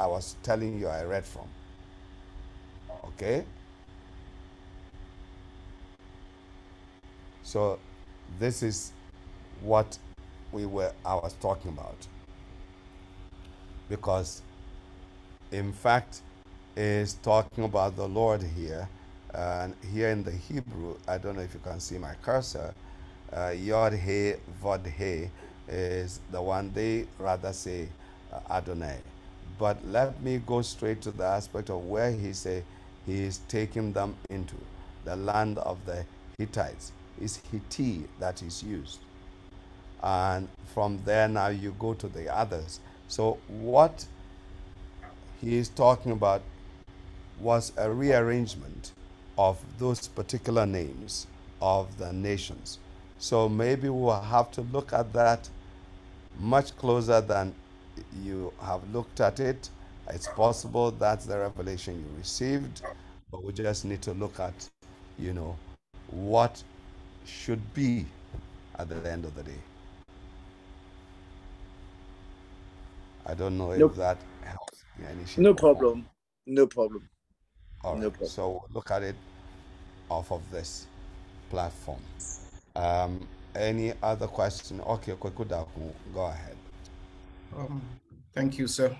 was telling you I read from. Okay? So this is what I was talking about, because in fact is talking about the Lord here, and here in the Hebrew, I don't know if you can see my cursor, Yod He Vod He is the one they rather say Adonai. But let me go straight to the aspect of where he say he is taking them into the land of the Hittites. Is Hitti that is used, and from there now you go to the others. So what he is talking about was a rearrangement of those particular names of the nations. So maybe we'll have to look at that much closer than you have looked at it. It's possible that's the revelation you received, but we just need to look at, you know, what should be at the end of the day. I don't know if that helps in any shape. No problem. No problem. All right. No problem. So we'll look at it off of this platform. Any other question? Okay, Kwekudaku, go ahead. Thank you, sir.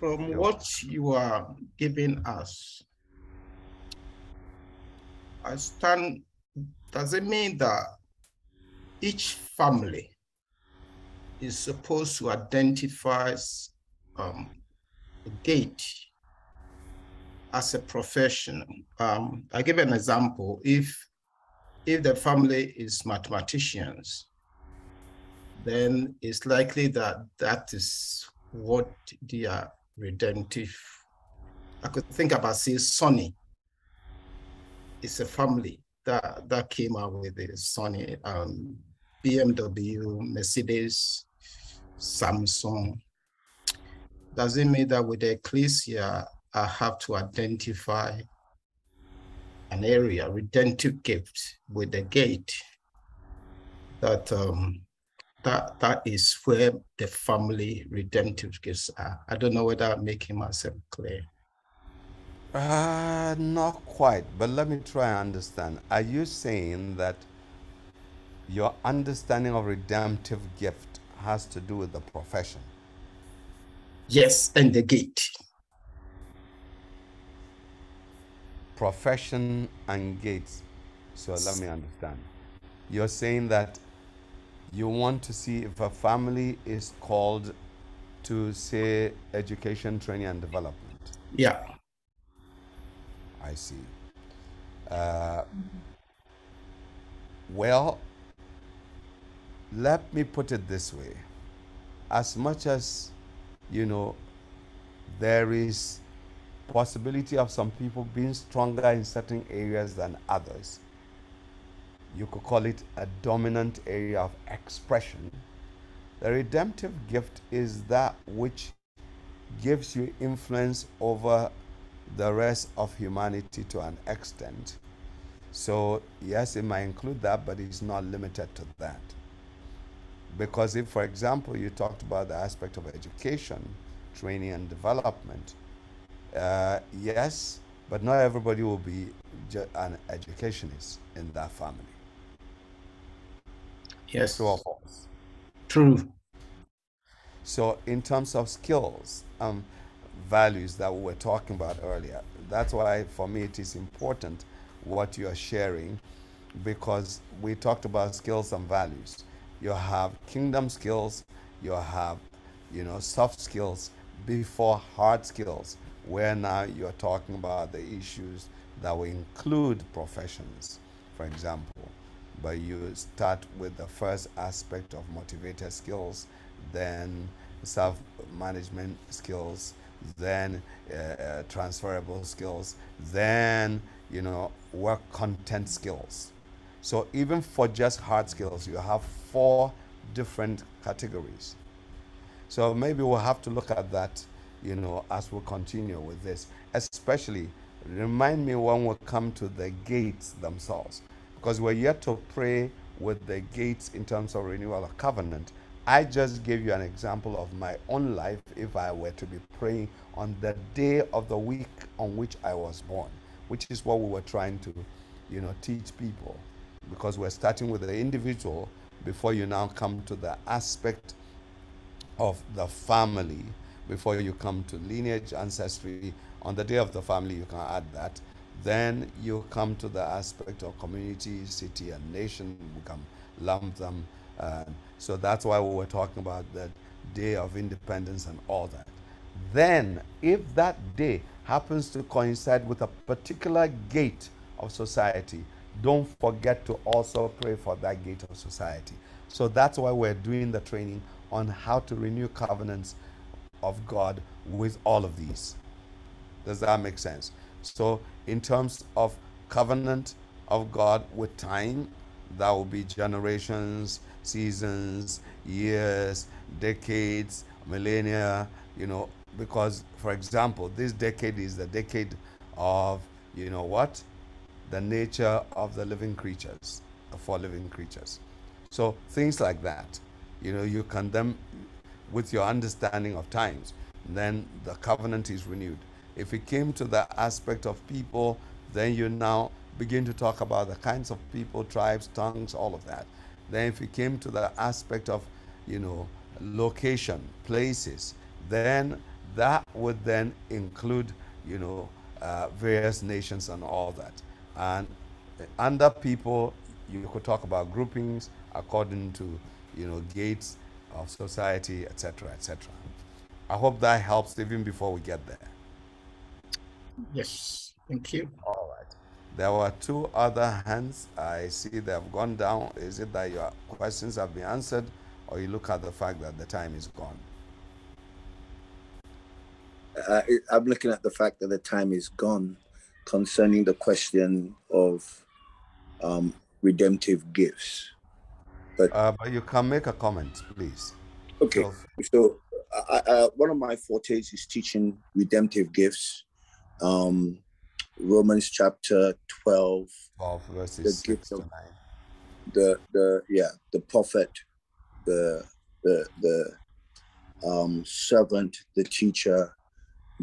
From what you are giving us, I stand, does it mean that each family is supposed to identify a gate as a profession? I give an example. If the family is mathematicians, then it's likely that that is what their redemptive, I could think about, say, Sonny. It's a family that came out with a Sonny, BMW, Mercedes, Samsung. Doesn't mean that with the ecclesia, I have to identify an area, redemptive gift with the gate. That is where the family redemptive gifts are. I don't know whether I'm making myself clear. Not quite, but let me try and understand. Are you saying that your understanding of redemptive gift has to do with the profession? Yes, and the gate. Profession and gates. So let me understand. You're saying that you want to see if a family is called to, say, education, training, and development. Yeah. I see. Well, let me put it this way. As much as, you know, there is possibility of some people being stronger in certain areas than others, you could call it a dominant area of expression. The redemptive gift is that which gives you influence over the rest of humanity to an extent. So yes, it might include that, but it's not limited to that. Because if, for example, you talked about the aspect of education, training, and development, yes, but not everybody will be an educationist in that family. Yes. True or false? True. So in terms of skills, values that we were talking about earlier, that's why for me it is important what you are sharing, because we talked about skills and values. You have kingdom skills, you have, you know, soft skills before hard skills, where now you're talking about the issues that will include professions, for example. But you start with the first aspect of motivator skills, then self-management skills, then transferable skills, then, you know, work content skills. So even for just hard skills, you have 4 different categories. So maybe we'll have to look at that, you know, as we continue with this. Especially, remind me when we come to the gates themselves, because we're yet to pray with the gates in terms of renewal of covenant. I just gave you an example of my own life if I were to be praying on the day of the week on which I was born, which is what we were trying to, you know, teach people, because we're starting with the individual before you now come to the aspect of the family. Before you come to lineage, ancestry, on the day of the family, you can add that. Then you come to the aspect of community, city, and nation. We can lump them. So that's why we were talking about the day of independence and all that. Then, if that day happens to coincide with a particular gate of society, don't forget to also pray for that gate of society. So that's why we're doing the training on how to renew covenants of God with all of these. Does that make sense? So in terms of covenant of God with time, that will be generations, seasons, years, decades, millennia, you know, because, for example, this decade is the decade of, you know what, the nature of the living creatures, the 4 living creatures. So things like that, you know, you can then, with your understanding of times, then the covenant is renewed. If it came to the aspect of people, then you now begin to talk about the kinds of people, tribes, tongues, all of that. Then if it came to the aspect of, you know, location, places, then that would then include, you know, various nations and all that. And under people, you could talk about groupings according to, you know, gates of society, etc., etc. I hope that helps even before we get there. Yes, thank you. All right. There were 2 other hands. I see they have gone down. Is it that your questions have been answered, or you look at the fact that the time is gone? I'm looking at the fact that the time is gone concerning the question of redemptive gifts. But you can make a comment, please. Okay, so one of my fortes is teaching redemptive gifts. Romans chapter 12, verses 6 to 9. The prophet, the servant, the teacher,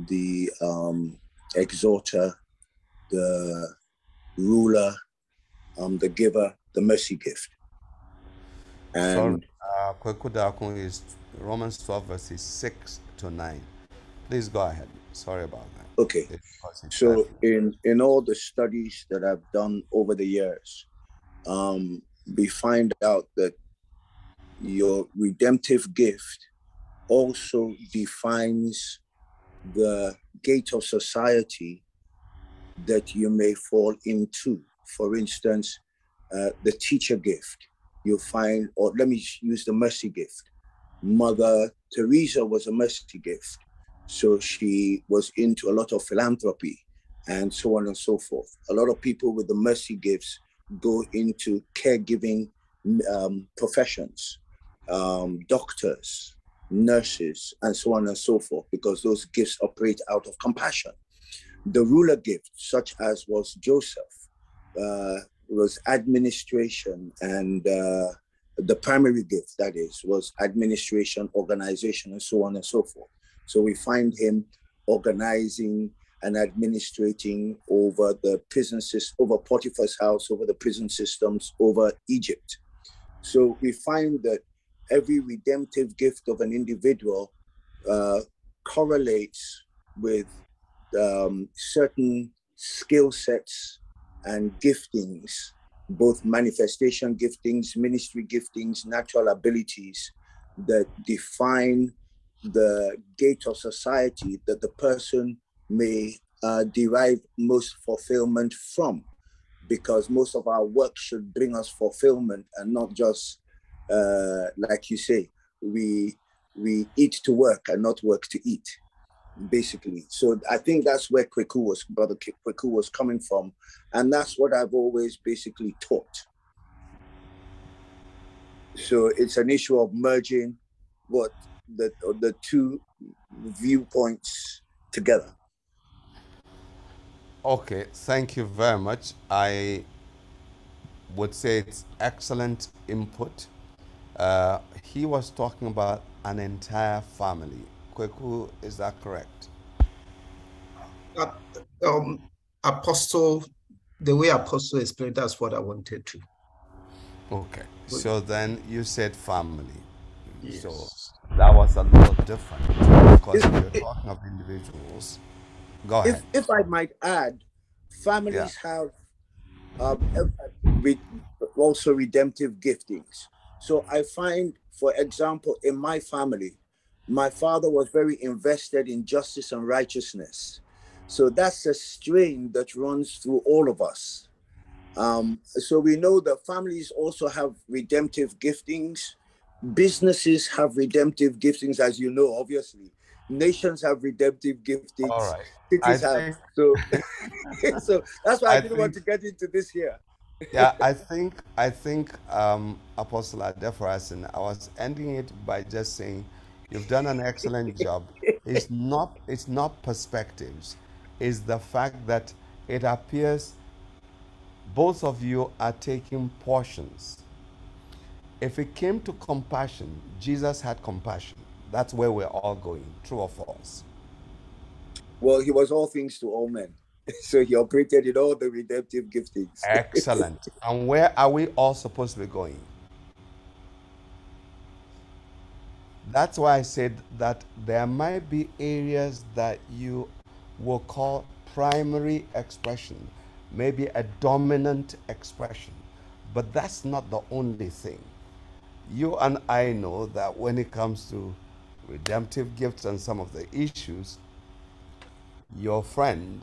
the exhorter, the ruler, the giver, the mercy gift. And Kwekudakun is Romans 12 verses 6 to 9. Please go ahead. Sorry about that. Okay. So in all the studies that I've done over the years, we find out that your redemptive gift also defines the gate of society that you may fall into. For instance, the teacher gift, you'll find, or let me use the mercy gift. Mother Teresa was a mercy gift. So she was into a lot of philanthropy and so on and so forth. A lot of people with the mercy gifts go into caregiving professions, doctors, nurses, and so on and so forth, because those gifts operate out of compassion. The ruler gift, such as was Joseph, was administration, and the primary gift, that is, was administration, organization, and so on and so forth. So we find him organizing and administrating over the prison system, over Potiphar's house, over the prison systems, over Egypt. So we find that every redemptive gift of an individual correlates with certain skill sets and giftings, both manifestation giftings, ministry giftings, natural abilities that define the gate of society that the person may derive most fulfillment from, because most of our work should bring us fulfillment and not just, like you say, we eat to work and not work to eat, basically. So I think that's where Brother Kweku was coming from, and that's what I've always basically taught. So it's an issue of merging what the two viewpoints together. Okay, thank you very much. I would say it's excellent input. He was talking about an entire family. Kweku, is that correct? Apostle, the way Apostle explained, that's what I wanted to. Okay, so then you said family. Yes. So that was a little different because you're talking of individuals. Go ahead. If I might add, families have also redemptive giftings. So I find, for example, in my family, my father was very invested in justice and righteousness. So that's a strain that runs through all of us. So we know that families also have redemptive giftings. Businesses have redemptive giftings, as you know, obviously. Nations have redemptive giftings. All right. Cities have. So, so that's why I didn't want to get into this here. Yeah, I think Apostle Adefarasin, I was ending it by just saying, you've done an excellent job. It's not perspectives. It's the fact that it appears both of you are taking portions. If it came to compassion, Jesus had compassion. That's where we're all going, true or false? Well, he was all things to all men. So he operated in all the redemptive giftings. Excellent. And where are we all supposed to be going? That's why I said that there might be areas that you will call primary expression, maybe a dominant expression. But that's not the only thing. You and I know that when it comes to redemptive gifts and some of the issues, your friend,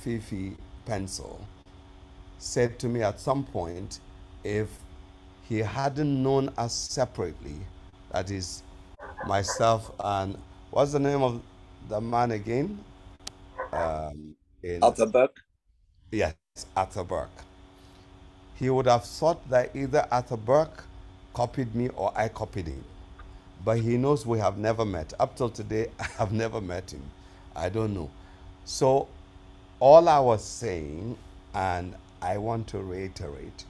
Fifi Pencol, said to me at some point, if he hadn't known us separately. That is myself and what's the name of the man again? Arthur Burke. Yes, Arthur Burke. He would have thought that either Arthur Burke copied me or I copied him. But he knows we have never met. Up till today, I have never met him. I don't know. So all I was saying, and I want to reiterate,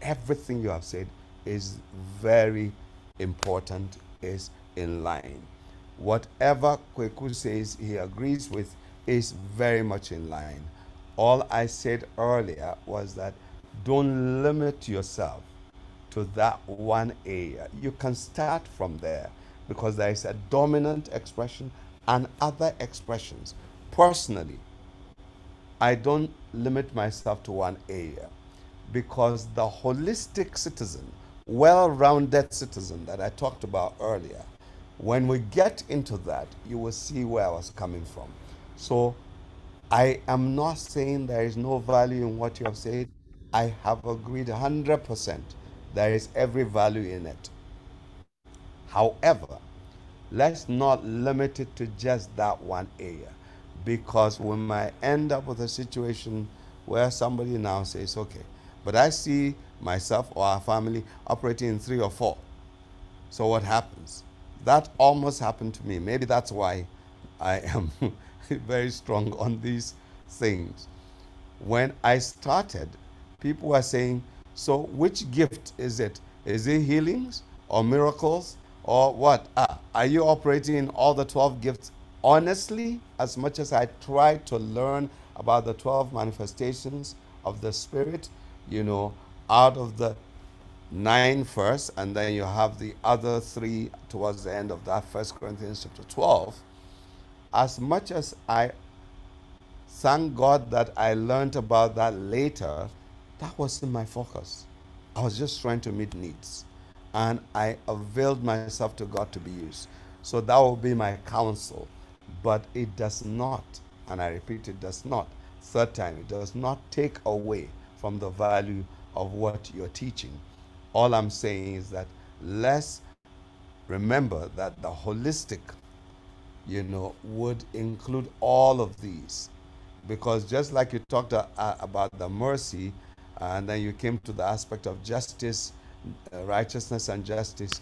everything you have said is very important, is in line. Whatever Kweku says he agrees with is very much in line. All I said earlier was that don't limit yourself to that one area. You can start from there because there is a dominant expression and other expressions. Personally, I don't limit myself to one area because the holistic citizen, well-rounded citizen that I talked about earlier, when we get into that, you will see where I was coming from. So I am not saying there is no value in what you have said. I have agreed 100%. There is every value in it. However, let's not limit it to just that one area, because we might end up with a situation where somebody now says, okay, but I see myself or our family operating in 3 or 4. So what happens? That almost happened to me. Maybe that's why I am very strong on these things. When I started, people were saying, so which gift is it? Is it healings or miracles or what? Are you operating in all the 12 gifts? Honestly, as much as I tried to learn about the 12 manifestations of the Spirit, you know, out of the 9 first, and then you have the other 3 towards the end of that First Corinthians chapter 12, as much as I thank God that I learned about that later, that wasn't my focus. I was just trying to meet needs. And I availed myself to God to be used. So that will be my counsel. But it does not, and I repeat, it does not, third time, it does not take away from the value of what you're teaching. All I'm saying is that let's remember that the holistic, you know, would include all of these. Because just like you talked about the mercy, and then you came to the aspect of justice, righteousness and justice,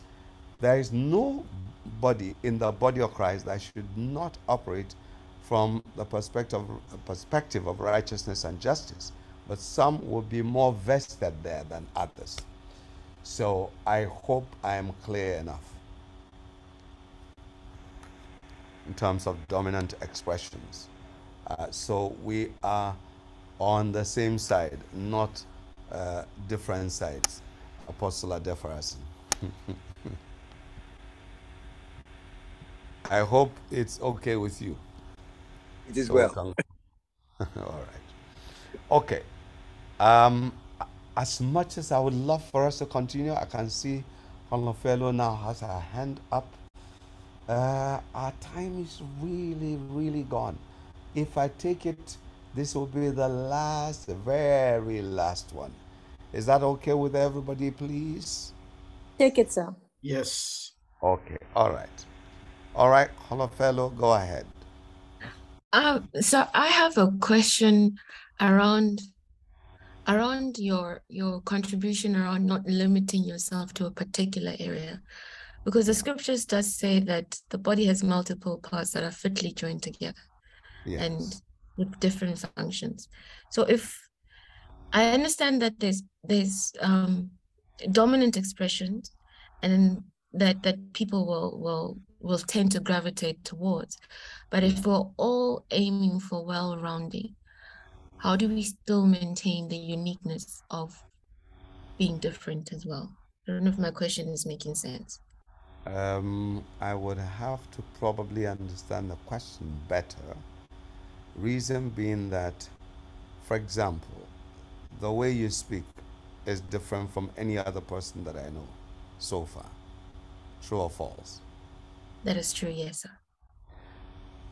there is nobody in the body of Christ that should not operate from the perspective of righteousness and justice. But some will be more vested there than others. So I hope I am clear enough in terms of dominant expressions. So we are on the same side, not different sides. Apostle Adefarasin. I hope it's okay with you. It is so well. All right. Okay. As much as I would love for us to continue, I can see Honofello now has her hand up. Our time is really, really gone. If I take it, this will be the last, very last one. Is that okay with everybody, please? Take it, sir. Yes. Okay. All right. All right, Honofello, go ahead. So I have a question around your contribution around not limiting yourself to a particular area, because the scriptures does say that the body has multiple parts that are fitly joined together. Yes. And with different functions. So if I understand that there's dominant expressions, and that people will tend to gravitate towards, but if we're all aiming for well-rounding, how do we still maintain the uniqueness of being different as well? I don't know if my question is making sense. I would have to probably understand the question better. Reason being that, for example, the way you speak is different from any other person that I know so far. True or false? That is true, yes, sir.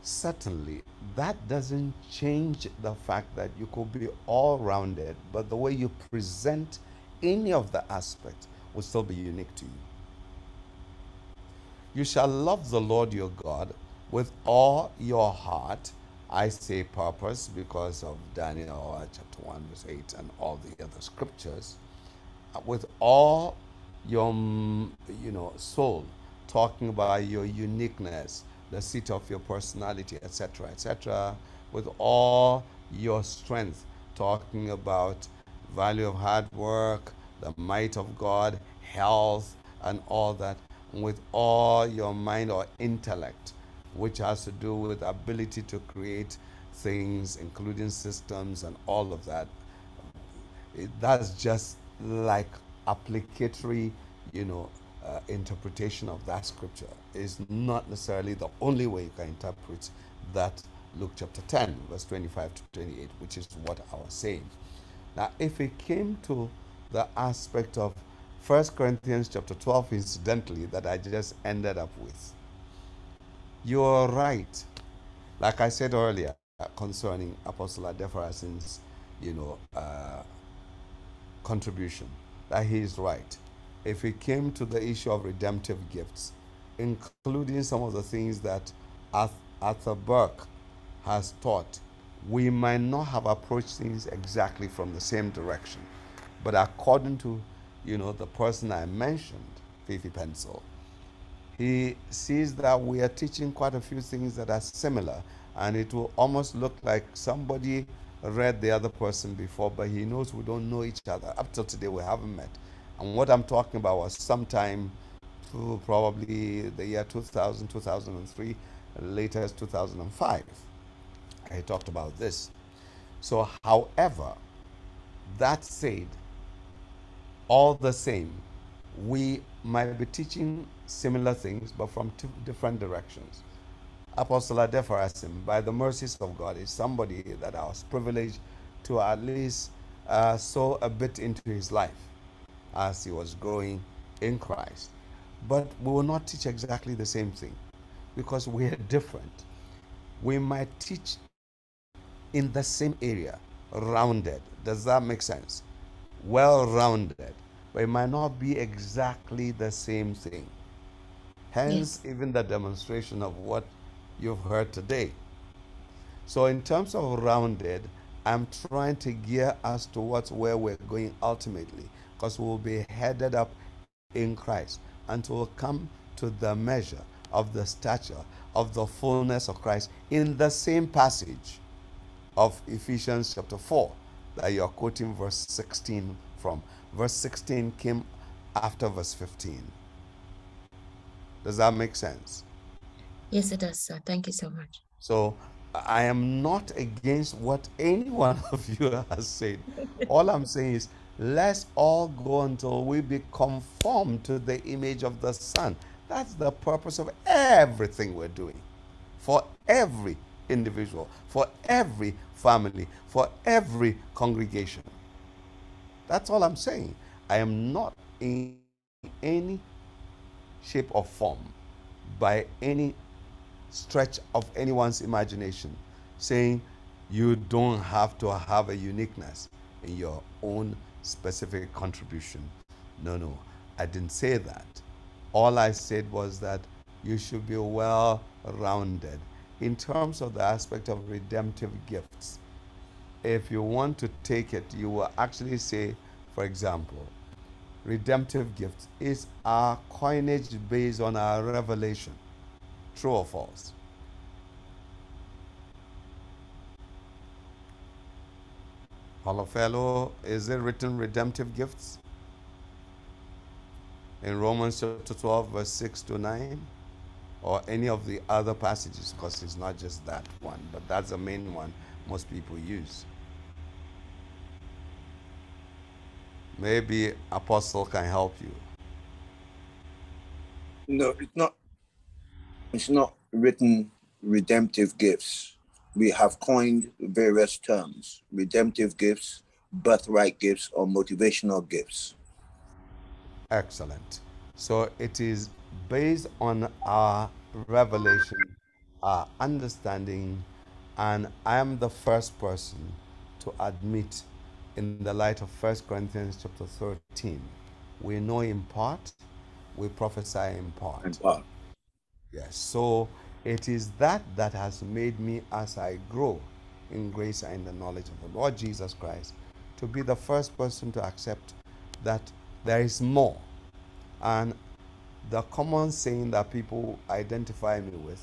Certainly, that doesn't change the fact that you could be all rounded, but the way you present any of the aspects will still be unique to you. You shall love the Lord your God with all your heart. I say purpose because of Daniel chapter 1 verse 8 and all the other scriptures. With all your soul, talking about your uniqueness, the seat of your personality, etc., etc. With all your strength, talking about value of hard work, the might of God, health, and all that. With all your mind or intellect, which has to do with ability to create things, including systems and all of that. That's just like applicatory, interpretation of that scripture. Is not necessarily the only way you can interpret that Luke chapter 10, verse 25 to 28, which is what I was saying. Now, if it came to the aspect of First Corinthians chapter 12, incidentally, that I just ended up with, you're right. Like I said earlier, concerning Apostle Adefarasin's, contribution, that he is right. If it came to the issue of redemptive gifts, including some of the things that Arthur Burke has taught, we might not have approached things exactly from the same direction. But according to, the person I mentioned, Fifi Pencol, he sees that we are teaching quite a few things that are similar, and it will almost look like somebody read the other person before, but he knows we don't know each other. Up till today, we haven't met. And what I'm talking about was sometime to probably the year 2000, 2003, later as 2005. I talked about this. So, however, that said, all the same, we might be teaching similar things, but from two different directions. Apostle Adefarasin, by the mercies of God, is somebody that I was privileged to at least sow a bit into his life as he was growing in Christ. But we will not teach exactly the same thing because we are different. We might teach in the same area, rounded. Does that make sense? Well-rounded, but it might not be exactly the same thing. Hence, yes, even the demonstration of what you've heard today. So in terms of rounded, I'm trying to gear us towards where we're going ultimately, because we'll be headed up in Christ until we'll come to the measure of the stature of the fullness of Christ in the same passage of Ephesians chapter 4 that you're quoting verse 16 from. Verse 16 came after verse 15. Does that make sense? Yes, it does, sir. Thank you so much. So I am not against what any one of you has said. All I'm saying is, let's all go until we be conformed to the image of the Son. That's the purpose of everything we're doing. For every individual, for every family, for every congregation. That's all I'm saying. I am not in any shape or form, by any stretch of anyone's imagination, saying you don't have to have a uniqueness in your own specific contribution. No, no, I didn't say that. All I said was that you should be well-rounded. In terms of the aspect of redemptive gifts, if you want to take it, you will actually say, for example, redemptive gifts is our coinage based on our revelation. True or false? Holofelo, is it written redemptive gifts? In Romans chapter 12, verse 6 to 9? Or any of the other passages, because it's not just that one, but that's the main one most people use. Maybe Apostle can help you. No, it's not. It's not written redemptive gifts. We have coined various terms: redemptive gifts, birthright gifts, or motivational gifts. Excellent. So it is based on our revelation, our understanding, and I am the first person to admit, in the light of 1 Corinthians chapter 13, We know in part, we prophesy in part. Yes, so it is that has made me, as I grow in grace and in the knowledge of the Lord Jesus Christ, to be the first person to accept that there is more. And the common saying that people identify me with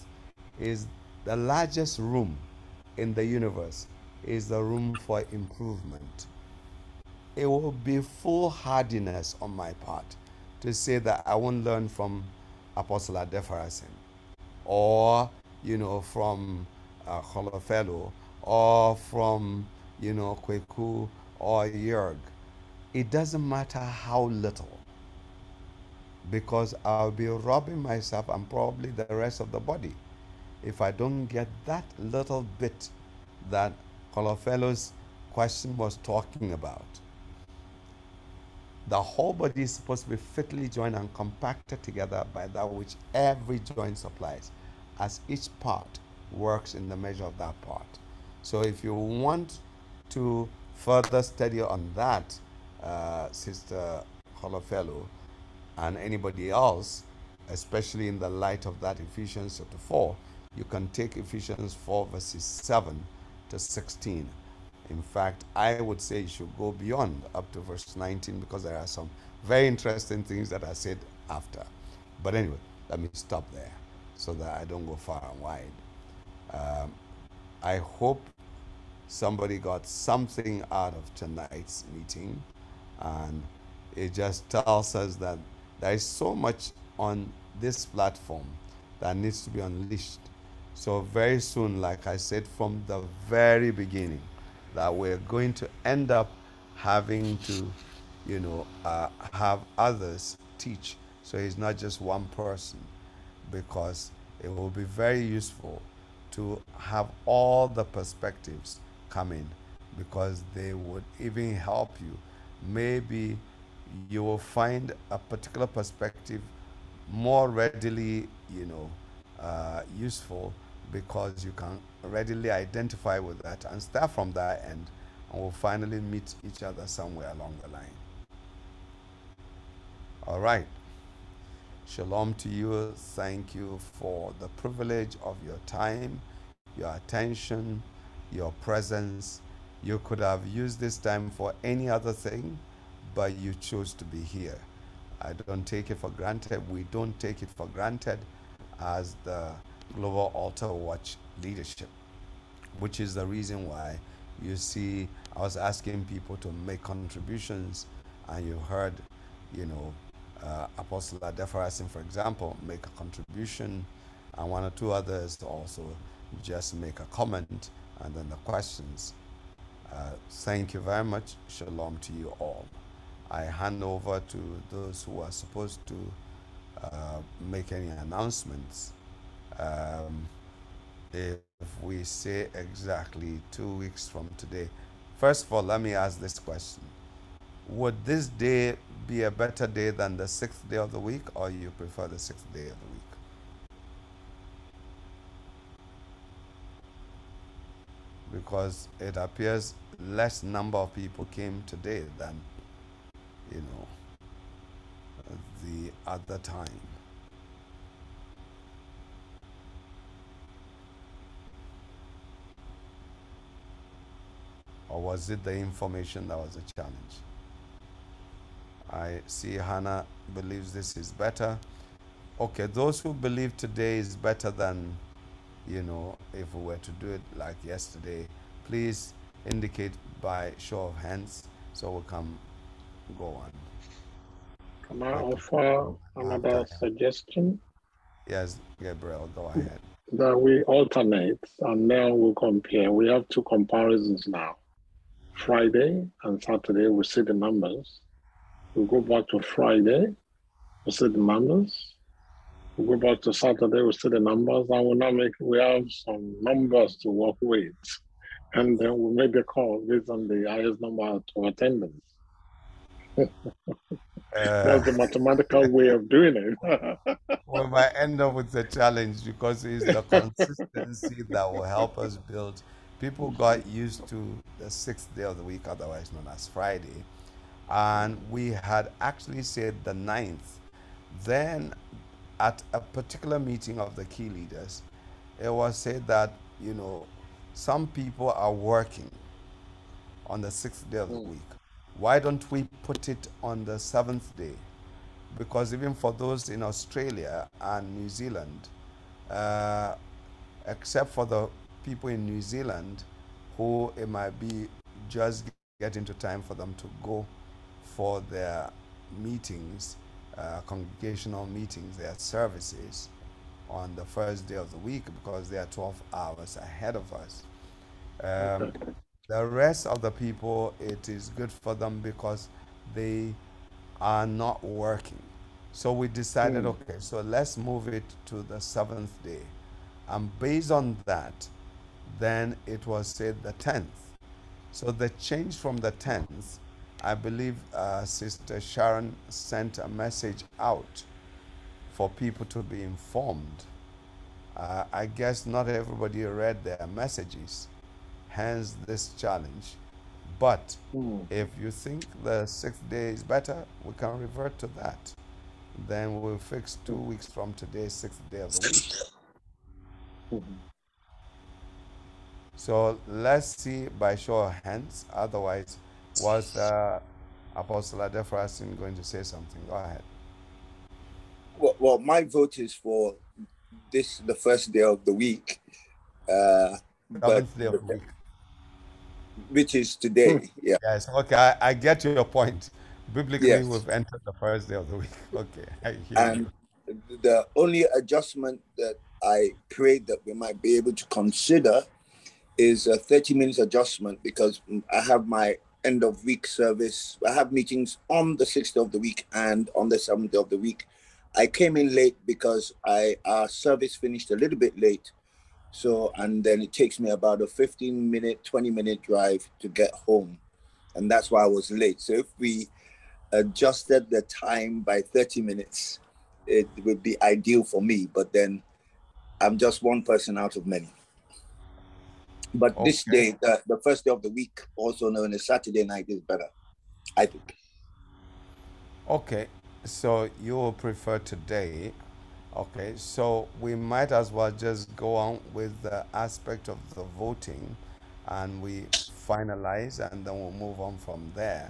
is the largest room in the universe is the room for improvement. It will be foolhardiness on my part to say that I won't learn from Apostle Adefarasin, or, you know, from Kolofello, or from, you know, Kweku or Yerg. It doesn't matter how little, because I'll be robbing myself and probably the rest of the body if I don't get that little bit that Kolofello's question was talking about. The whole body is supposed to be fitly joined and compacted together by that which every joint supplies, as each part works in the measure of that part. So if you want to further study on that, Sister Kolofello, and anybody else, especially in the light of that Ephesians chapter 4, you can take Ephesians 4 verses 7 to 16. In fact, I would say you should go beyond up to verse 19, because there are some very interesting things that are said after. But anyway, let me stop there so that I don't go far and wide. I hope somebody got something out of tonight's meeting, and it just tells us that there is so much on this platform that needs to be unleashed. So very soon, like I said from the very beginning, that we're going to end up having to, you know, have others teach. So it's not just one person, because it will be very useful to have all the perspectives come in, because they would even help you. Maybe you will find a particular perspective more readily, you know, useful, because you can readily identify with that and start from that end, and we'll finally meet each other somewhere along the line. All right. Shalom to you. Thank you for the privilege of your time, your attention, your presence. You could have used this time for any other thing, but you chose to be here. I don't take it for granted. We don't take it for granted as the Global Altar Watch leadership, which is the reason why you see I was asking people to make contributions, and you heard, you know, Apostle Adefarasin, for example, make a contribution, and one or two others also just make a comment, and then the questions. Thank you very much. Shalom to you all. I hand over to those who are supposed to make any announcements. If we say exactly 2 weeks from today, first of all, let me ask this question. Would this day be a better day than the 6th day of the week, or you prefer the 6th day of the week? Because it appears less number of people came today than, you know, the other time. Or was it the information that was a challenge? I see Hannah believes this is better. Okay, those who believe today is better than, you know, if we were to do it like yesterday, please indicate by show of hands so we can go on. Can I offer another suggestion? Yes, Gabriel, go ahead. That we alternate, and now we'll compare. We have two comparisons now. Friday and Saturday, we see the numbers. We go back to Friday, we see the numbers. We go back to Saturday, we see the numbers, and we have some numbers to work with. And then we make the call based on the highest number to attendance. That's the mathematical way of doing it. We might end up with a challenge, because it's the consistency that will help us build. People got used to the 6th day of the week, otherwise known as Friday, and we had actually said the 9th. Then at a particular meeting of the key leaders, it was said that, you know, some people are working on the 6th day of the week. Why don't we put it on the 7th day? Because even for those in Australia and New Zealand, except for the people in New Zealand who it might be just getting to time for them to go for their meetings, congregational meetings, their services on the first day of the week, because they are 12 hours ahead of us. The rest of the people, it is good for them because they are not working. So we decided, okay, so let's move it to the 7th day. And based on that, then it was said the 10th. So the change from the 10th, I believe Sister Sharon sent a message out for people to be informed. I guess not everybody read their messages, hence this challenge. But if you think the 6th day is better, we can revert to that. Then we'll fix 2 weeks from today, 6th day of the week. So let's see by show of hands. Otherwise, was Apostle Adefarasin going to say something? Go ahead. Well, my vote is for this, the first day of the week. Seventh day of the week. Which is today, yeah. Yes, okay, I get your point. Biblically, yes, we've entered the first day of the week. Okay, I hear and you. The only adjustment that I pray that we might be able to consider is a 30-minute adjustment, because I have my end-of-week service. I have meetings on the 6th day of the week and on the 7th day of the week. I came in late because our service finished a little bit late. So, and then it takes me about a 15-minute, 20-minute drive to get home. And that's why I was late. So if we adjusted the time by 30 minutes, it would be ideal for me. But then I'm just one person out of many. But okay, this day, the first day of the week, also known as Saturday night, is better, I think. Okay, so you prefer today. Okay, so we might as well just go on with the aspect of the voting, and we finalize, and then we'll move on from there.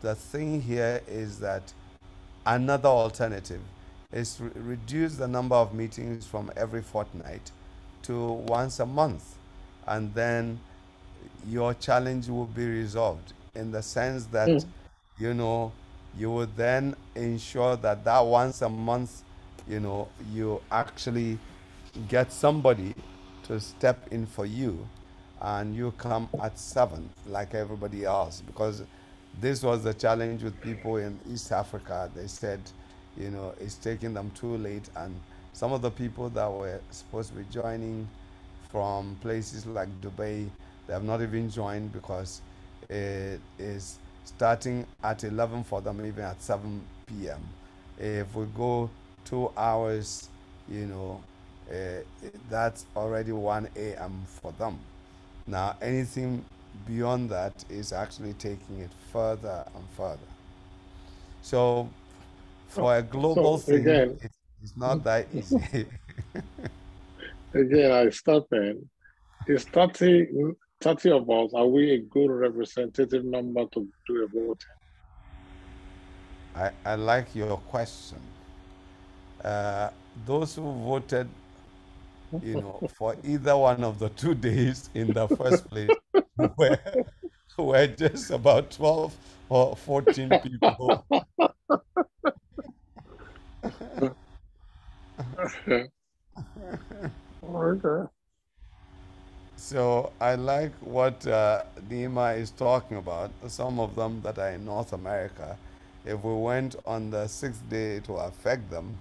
The thing here is that another alternative is reduce the number of meetings from every fortnight to once a month. And then your challenge will be resolved, in the sense that, you know, you will then ensure that that once a month, you know, you actually get somebody to step in for you, and you come at 7 like everybody else. Because this was the challenge with people in East Africa. They said, you know, it's taking them too late. And some of the people that were supposed to be joining from places like Dubai, they have not even joined, because it is starting at 11 for them, even at 7 p.m. If we go 2 hours, you know, that's already 1 a.m. for them. Now, anything beyond that is actually taking it further and further. So, for a global thing, again, it's not that easy. Again, I stop in. Is 30 of us, are we a good representative number to do a vote? I like your question. Those who voted, you know, for either one of the 2 days in the first place were just about 12 or 14 people. Okay. So I like what Nima is talking about. Some of them that are in North America, if we went on the 6th day, it will affect them,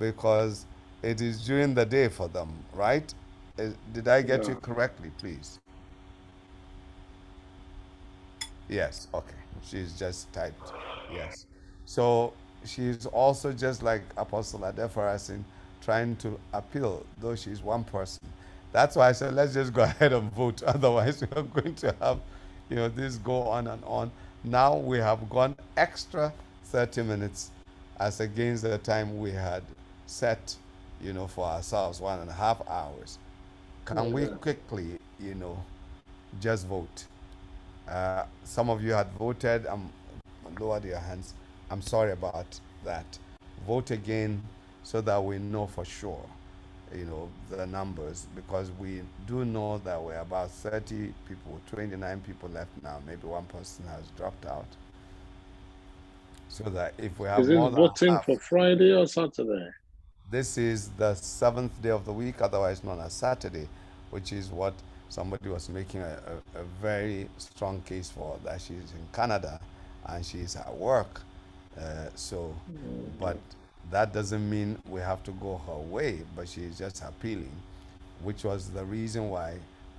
because it is during the day for them, right? Did I get you correctly, please? Yes, okay. She's just typed, yes. So she's also, just like Apostle Adefarasin, trying to appeal, though she's one person. That's why I said, let's just go ahead and vote. Otherwise, we're going to have, you know, this go on and on. Now we have gone extra 30 minutes as against the time we had set, you know, for ourselves, 1.5 hours. Can we quickly, you know, just vote? Some of you had voted. Lowered your hands. I'm sorry about that. Vote again so that we know for sure, you know, the numbers, because we do know that we're about 30 people, 29 people left now. Maybe one person has dropped out. So that if we have is more it than voting half, for Friday or Saturday? This is the 7th day of the week, otherwise known as Saturday, which is what somebody was making a very strong case for, that she's in Canada and she's at work. But that doesn't mean we have to go her way, but she's just appealing, which was the reason why,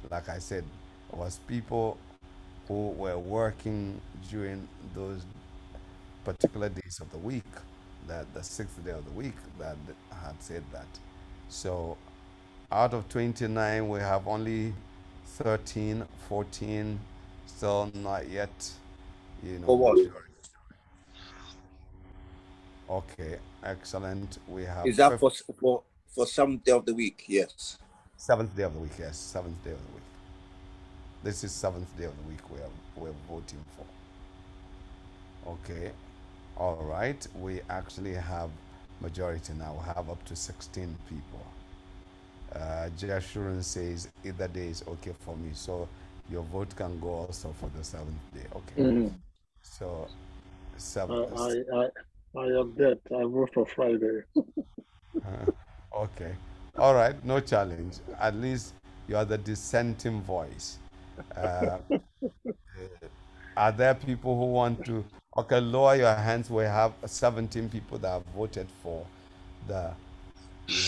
like I said, it was people who were working during those particular days of the week, that the 6th day of the week, that had said that. So out of 29, we have only 13, 14, still not yet, you know. Okay, excellent. We have. Is that for 7th day of the week? Yes. 7th day of the week. Yes, 7th day of the week. This is 7th day of the week we're voting for. Okay, all right. We actually have majority now. We have up to 16 people. Jeshurun says either day is okay for me. So your vote can go also for the 7th day. Okay. Mm-hmm. So 7th. I am dead. I vote for Friday. Okay. All right. No challenge. At least you are the dissenting voice. Are there people who want to... Okay, lower your hands. We have 17 people that have voted for the... You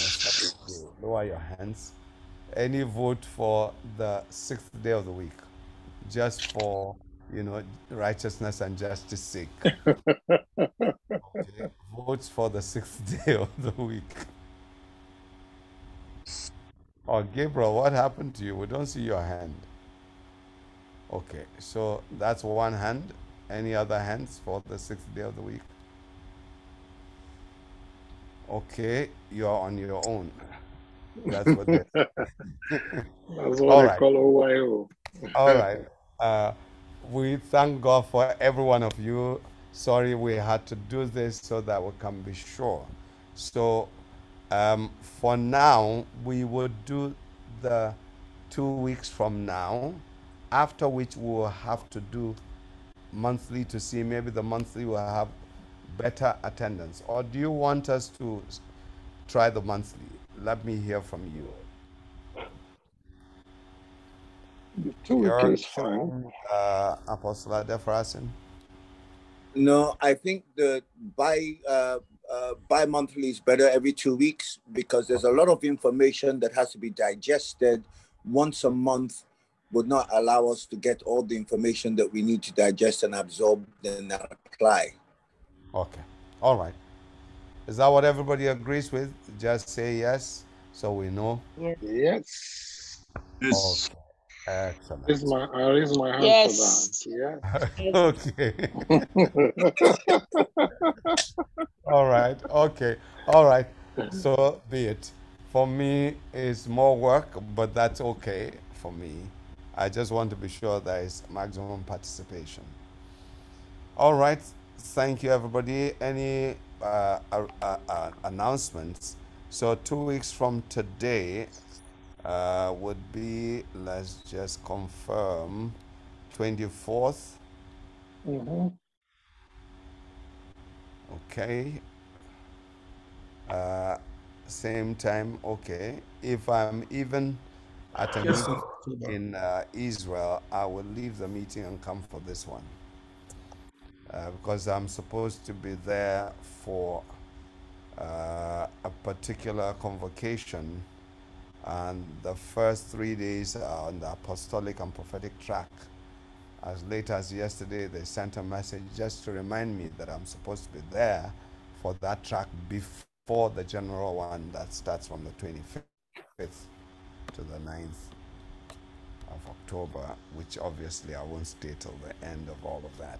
know, lower your hands. Any vote for the 6th day of the week? Just for, you know, righteousness and justice sake. Okay. Votes for the 6th day of the week. Oh, Gabriel, what happened to you? We don't see your hand. Okay, so that's one hand. Any other hands for the 6th day of the week? Okay, you're on your own. That's what they call OYO. All right. We thank God for every one of you. Sorry, we had to do this so that we can be sure. So for now, we will do the 2 weeks from now, after which we will have to do monthly to see maybe the monthly will have better attendance. Or do you want us to try the monthly? Let me hear from you. The 2 weeks is fine. Apostle Adefarasin. No, I think the bi-monthly is better, every 2 weeks, because there's a lot of information that has to be digested. Once a month would not allow us to get all the information that we need to digest and absorb and apply. Okay. All right. Is that what everybody agrees with? Just say yes, so we know. Yes. Yes. Okay. Excellent. I raise my hand for that. Yeah. Okay. All right. Okay. All right. So be it. For me, it's more work, but that's okay for me. I just want to be sure there is maximum participation. All right. Thank you, everybody. Any announcements? So 2 weeks from today, would be, let's just confirm, 24th. Mm-hmm. Okay. Same time. Okay. If I'm even at a meeting in Israel, I will leave the meeting and come for this one, because I'm supposed to be there for a particular convocation. And the first 3 days are on the apostolic and prophetic track. As late as yesterday, they sent a message just to remind me that I'm supposed to be there for that track before the general one that starts from the 25th to the 9th of October, which obviously I won't stay till the end of all of that.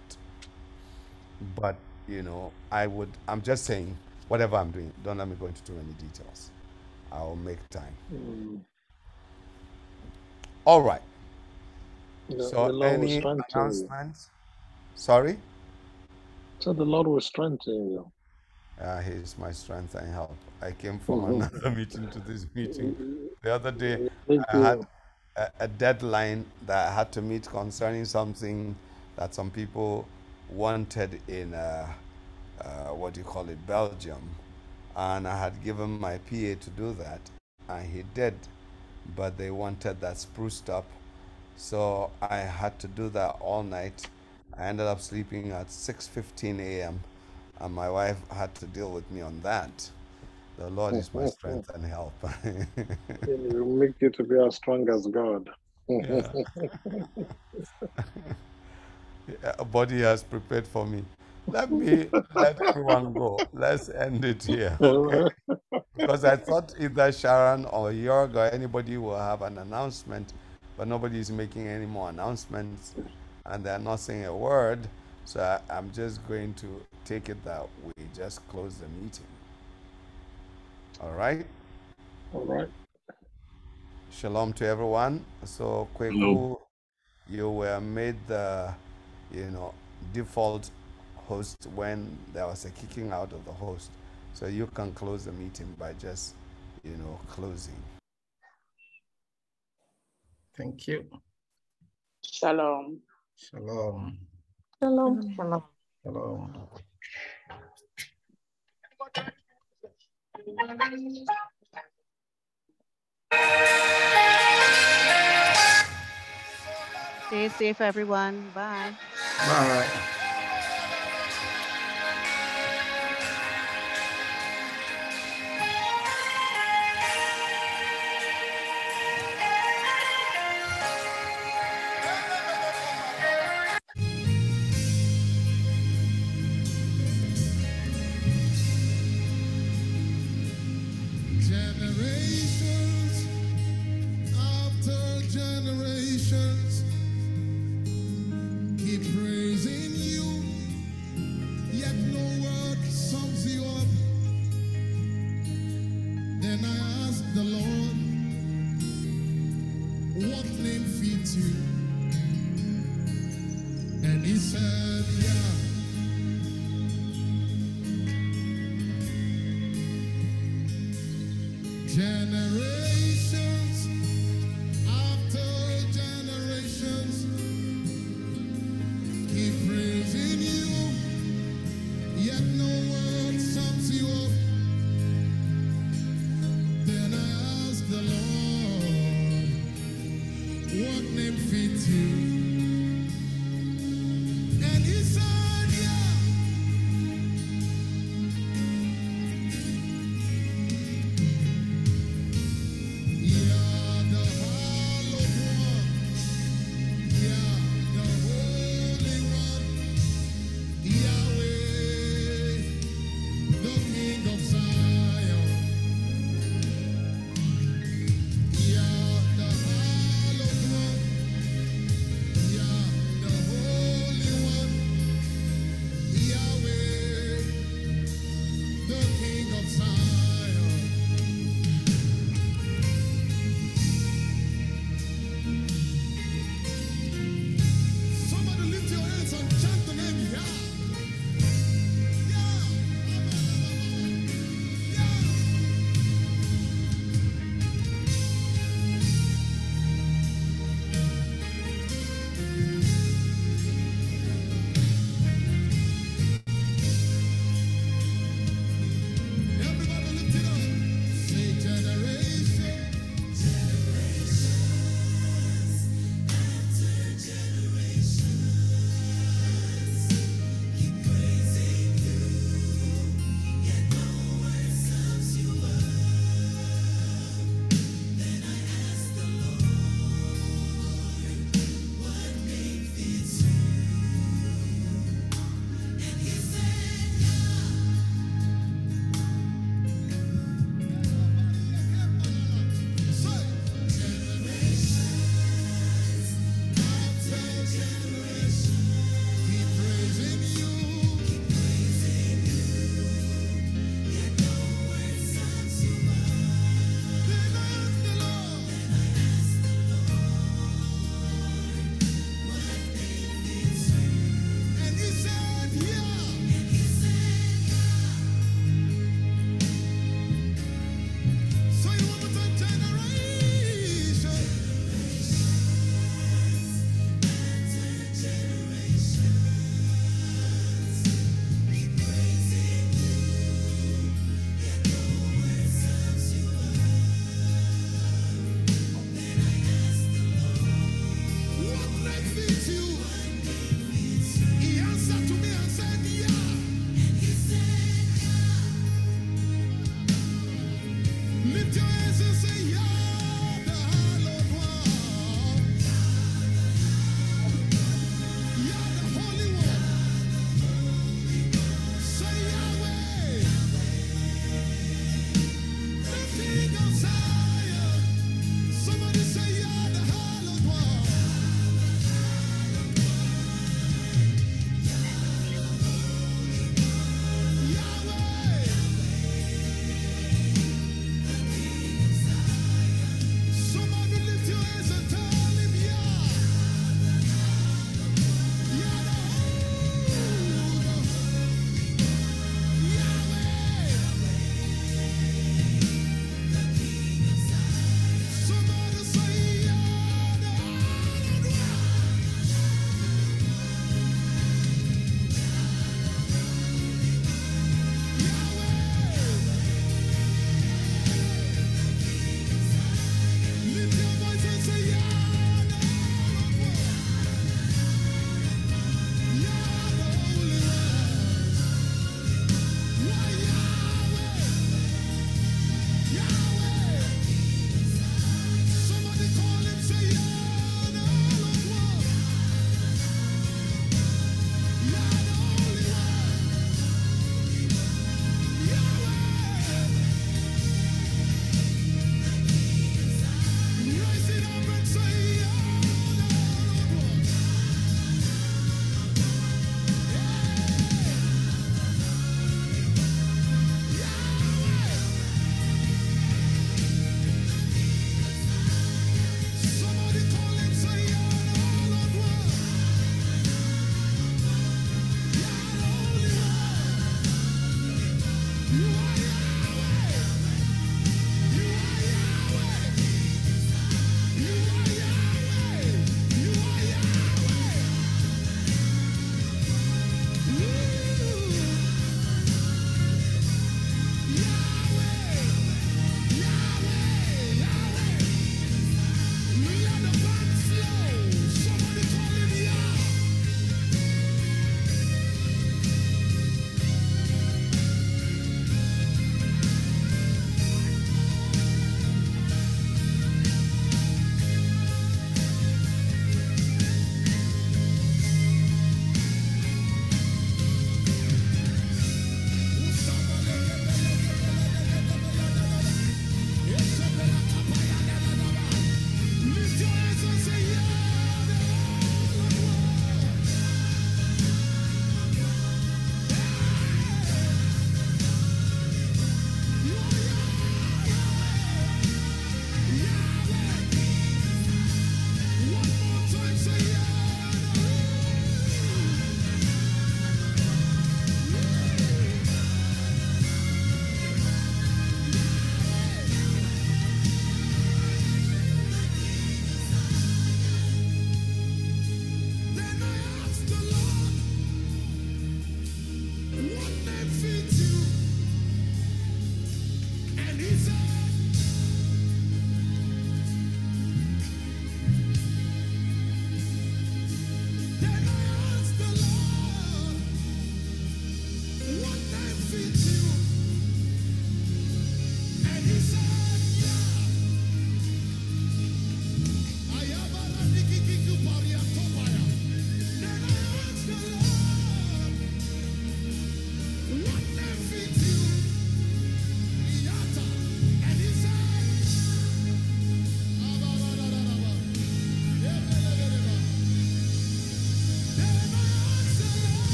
But, you know, I'm just saying, whatever I'm doing, don't let me go into too many details. I'll make time. Mm. All right. So any announcements? Sorry? So the Lord was strengthening you. He's my strength and help. I came from another meeting to this meeting. The other day, I had a deadline that I had to meet concerning something that some people wanted in, what do you call it, Belgium. And I had given my PA to do that, and he did. But they wanted that spruced up. So I had to do that all night. I ended up sleeping at 6:15 a.m. and my wife had to deal with me on that. The Lord is my strength and help. He will make you to be as strong as God. Yeah. A body has prepared for me. Let everyone go. Let's end it here. Okay? Because I thought either Sharon or Yorg or anybody will have an announcement, but nobody is making any more announcements, and they're not saying a word. So I'm just going to take it that we just close the meeting. All right? All right. Shalom to everyone. So, Kweku, you were made the, you know, default host when there was a kicking out of the host. So you can close the meeting by just, you know, closing. Thank you. Shalom. Shalom. Shalom. Shalom. Shalom. Stay safe, everyone. Bye. Bye.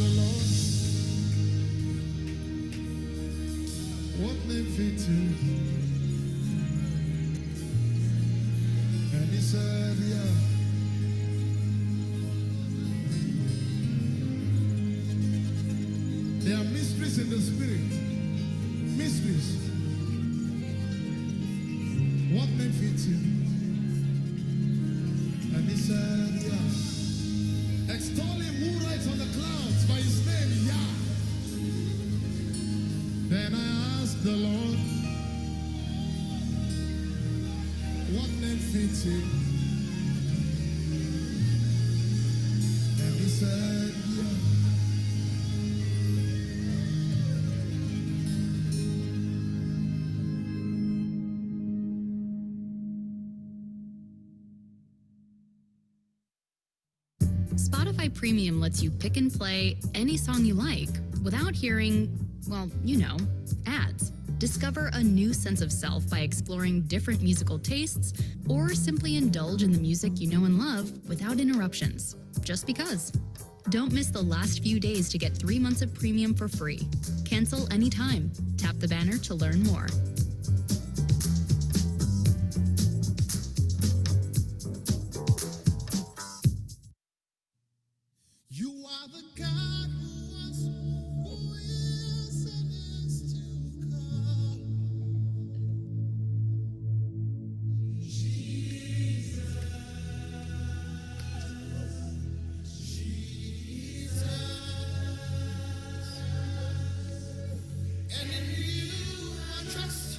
the Lord. What may fit to you? And he said, yeah. There are mysteries in the spirit. Mysteries. What may fit you? And he said, yeah. Extol him who rides on the clouds by his name, yeah. Then I asked the Lord, what may fit you? And he said, yeah. Premium lets you pick and play any song you like without hearing, well, you know, ads. Discover a new sense of self by exploring different musical tastes or simply indulge in the music you know and love without interruptions, just because. Don't miss the last few days to get 3 months of premium for free. Cancel anytime. Tap the banner to learn more. Trust.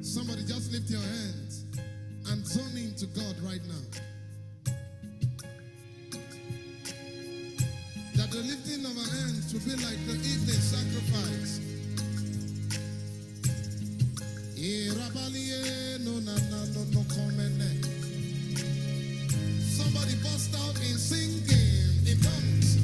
Somebody just lift your hands and zone into God right now. That the lifting of our hands will be like the evening sacrifice. Somebody bust out in singing in tongues.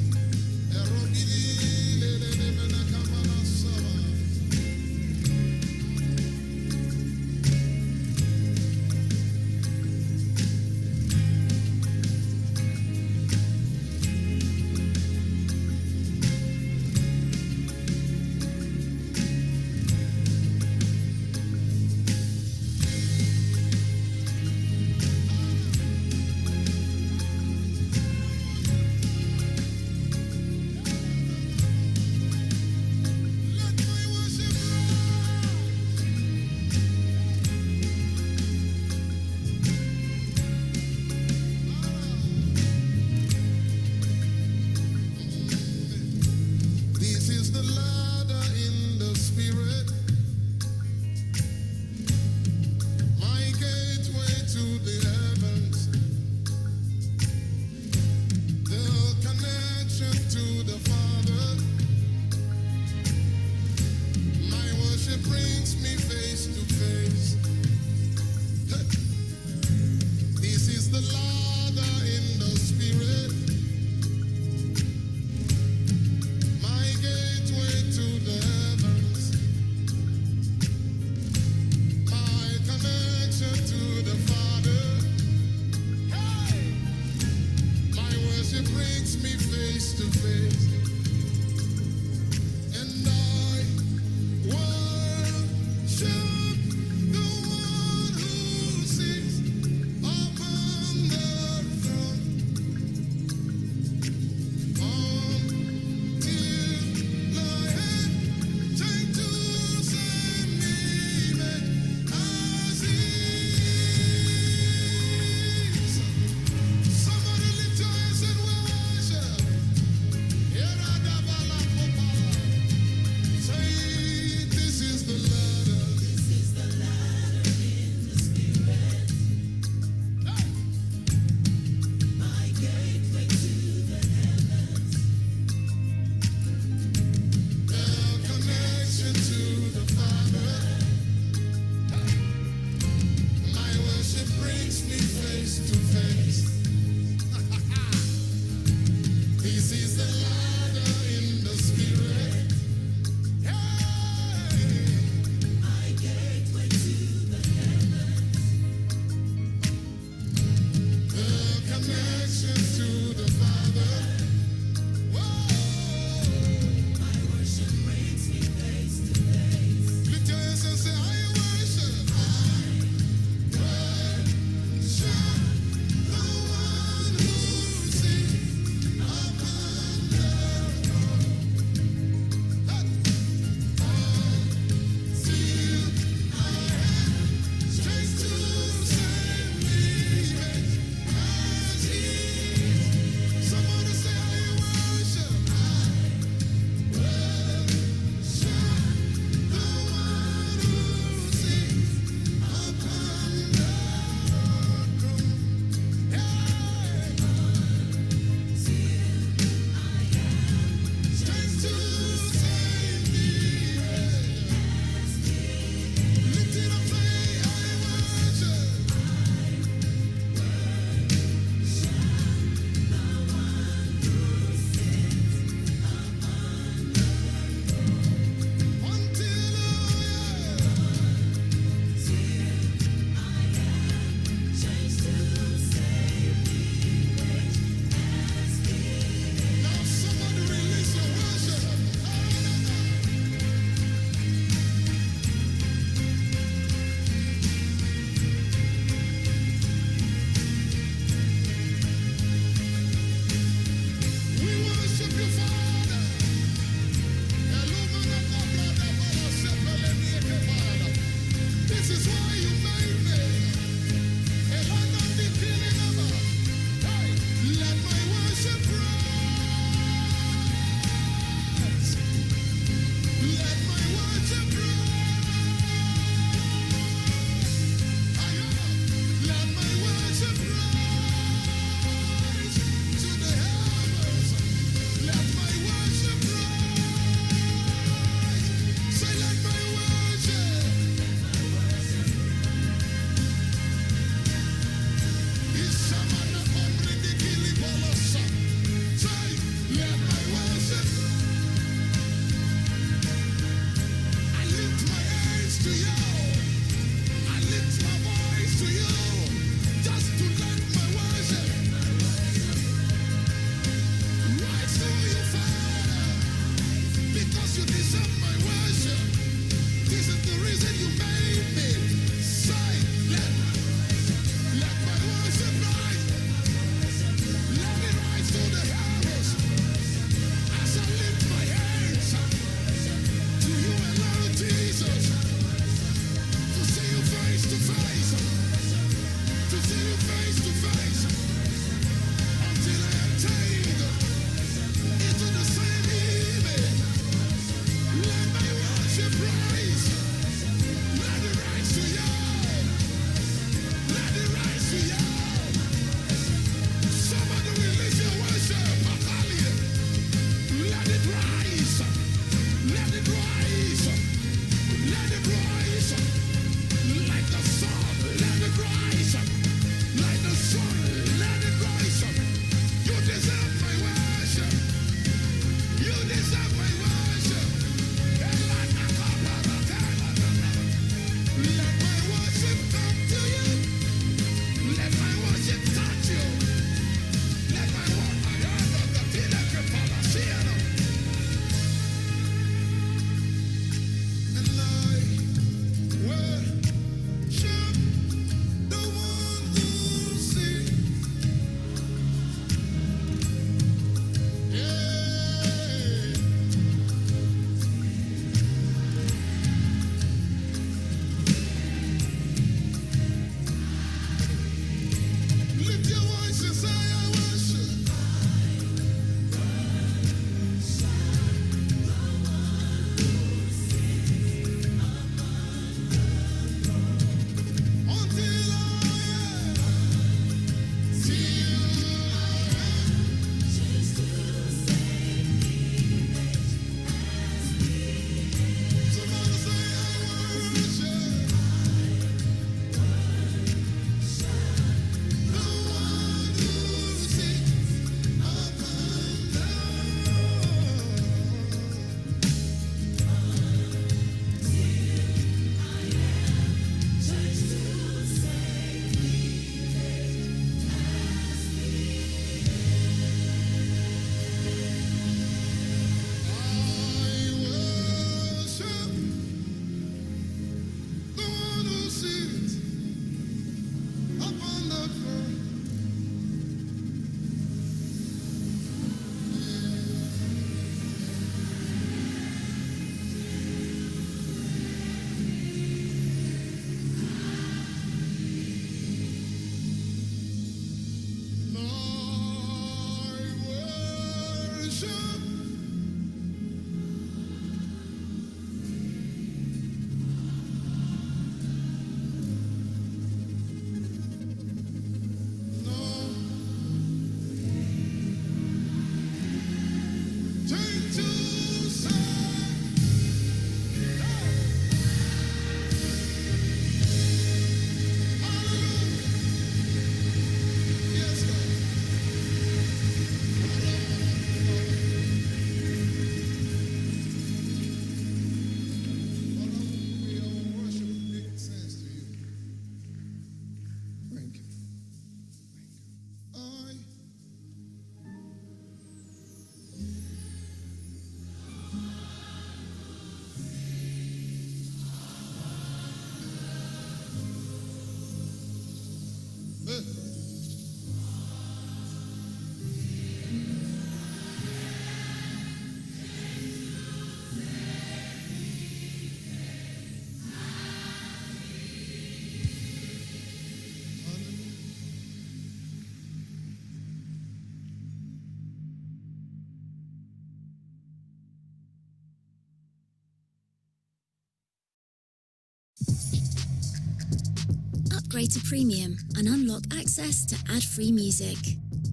Upgrade to premium and unlock access to ad-free music.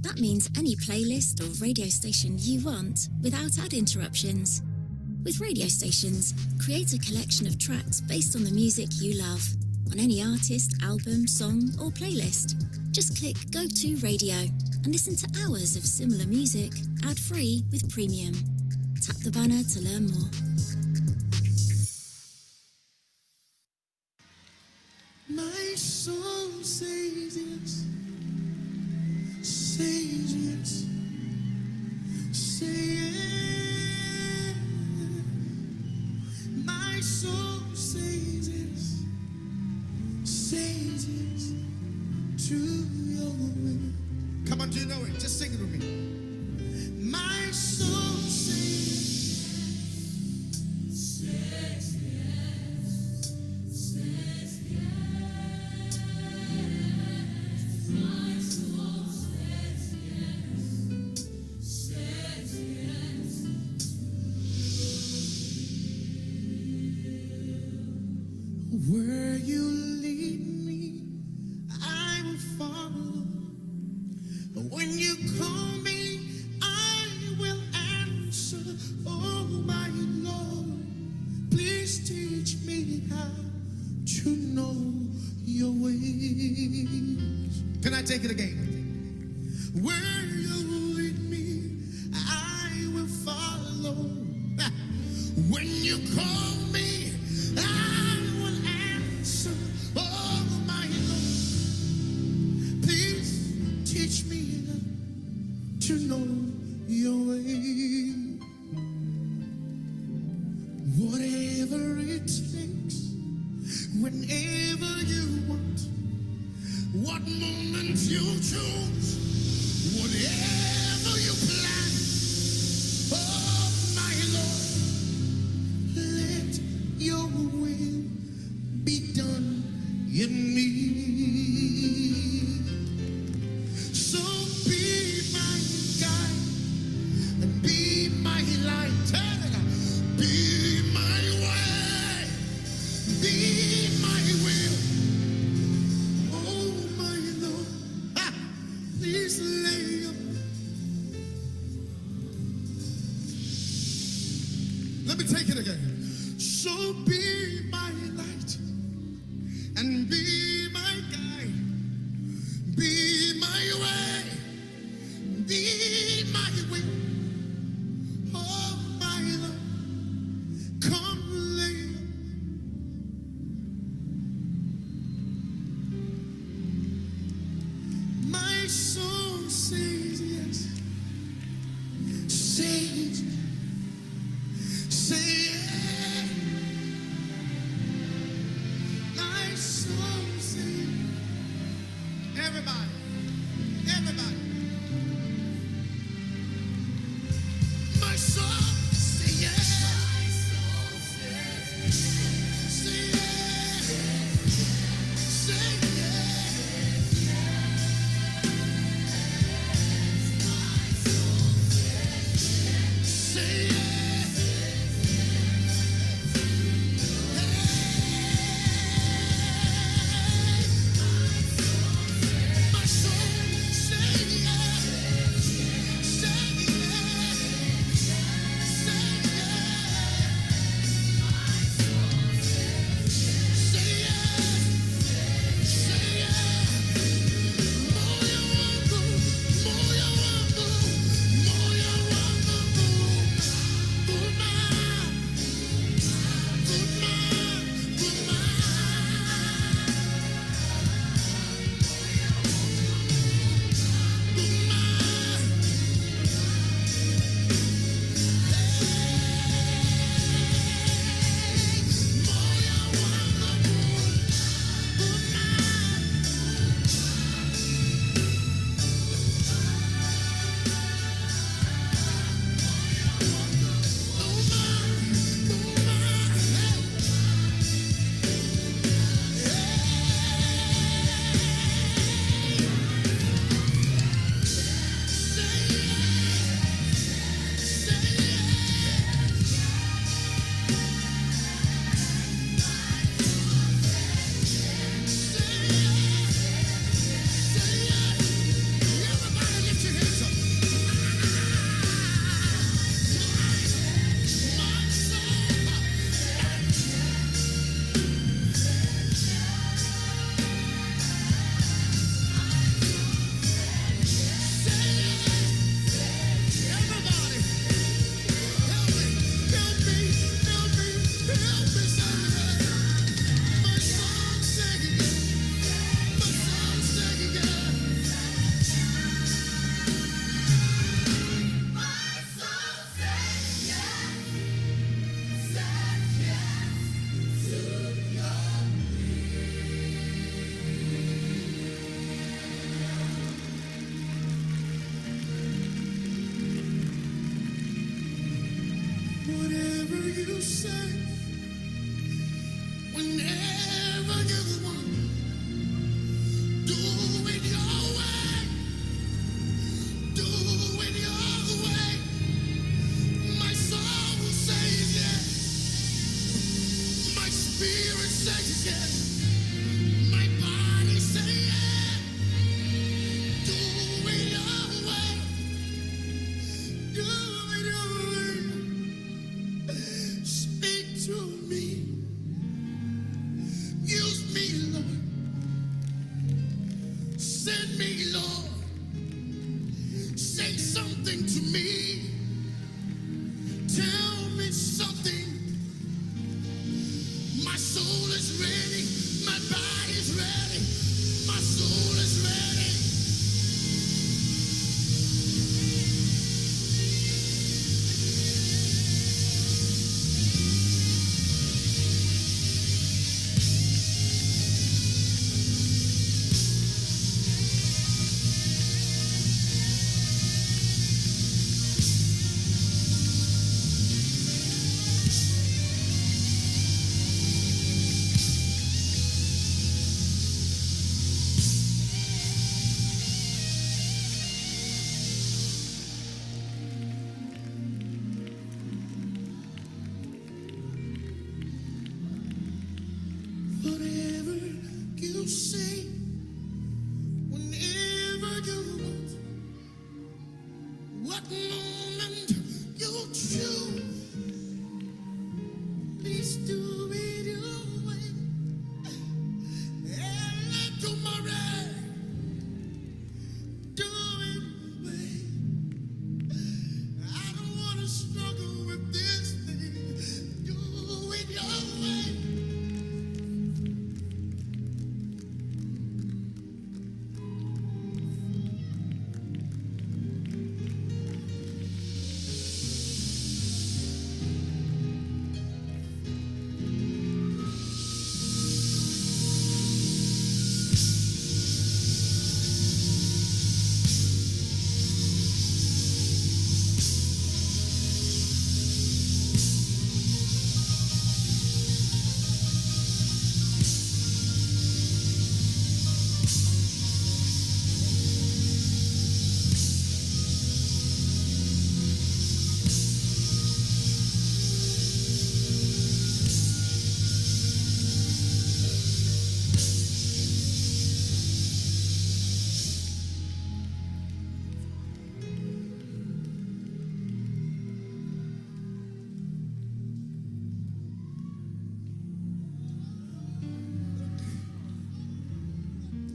That means any playlist or radio station you want without ad interruptions. With radio stations, create a collection of tracks based on the music you love, on any artist, album, song or playlist. Just click Go To Radio and listen to hours of similar music, ad-free with premium. Tap the banner to learn more.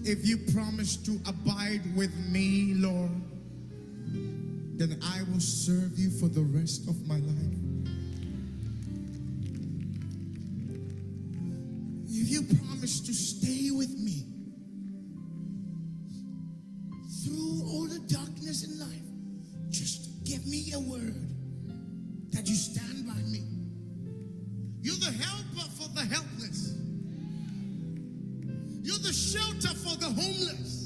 If you promise to abide with me, Lord, then I will serve you for the rest of my life. If you promise to stay with me through all the darkness in life, just give me a word that you stand by me. You're the helper for the helpless. You're the shelter for the homeless.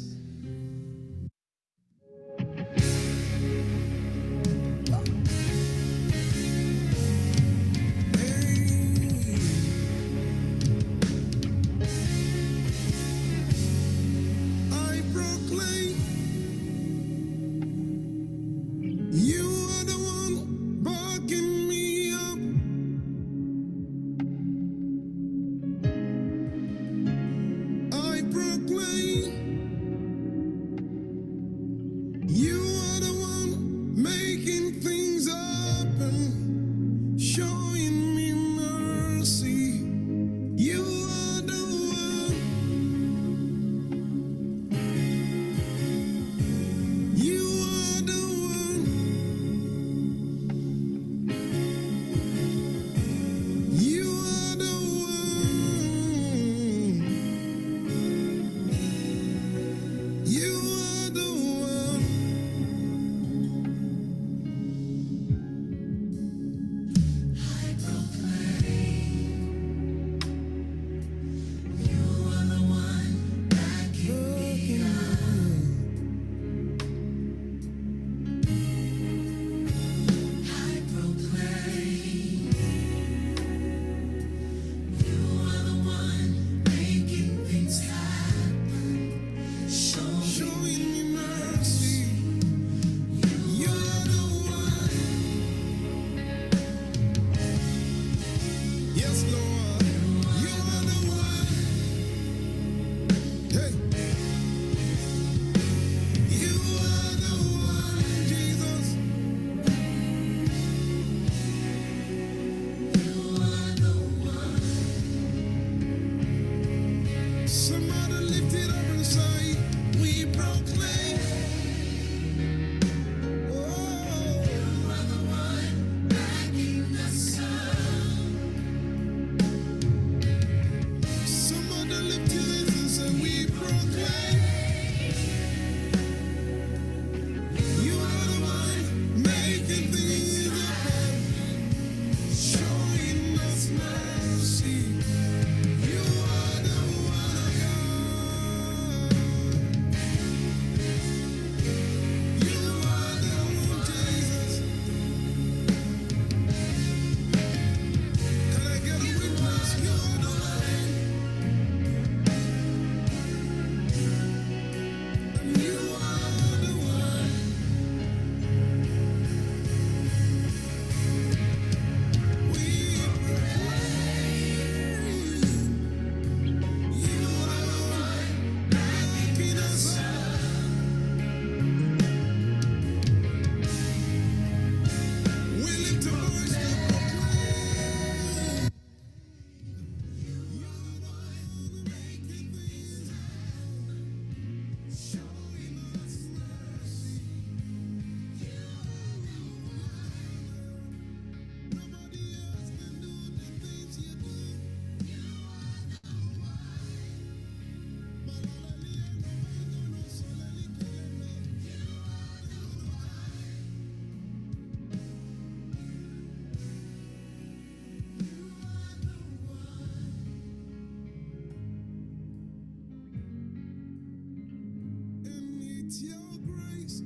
It's your grace.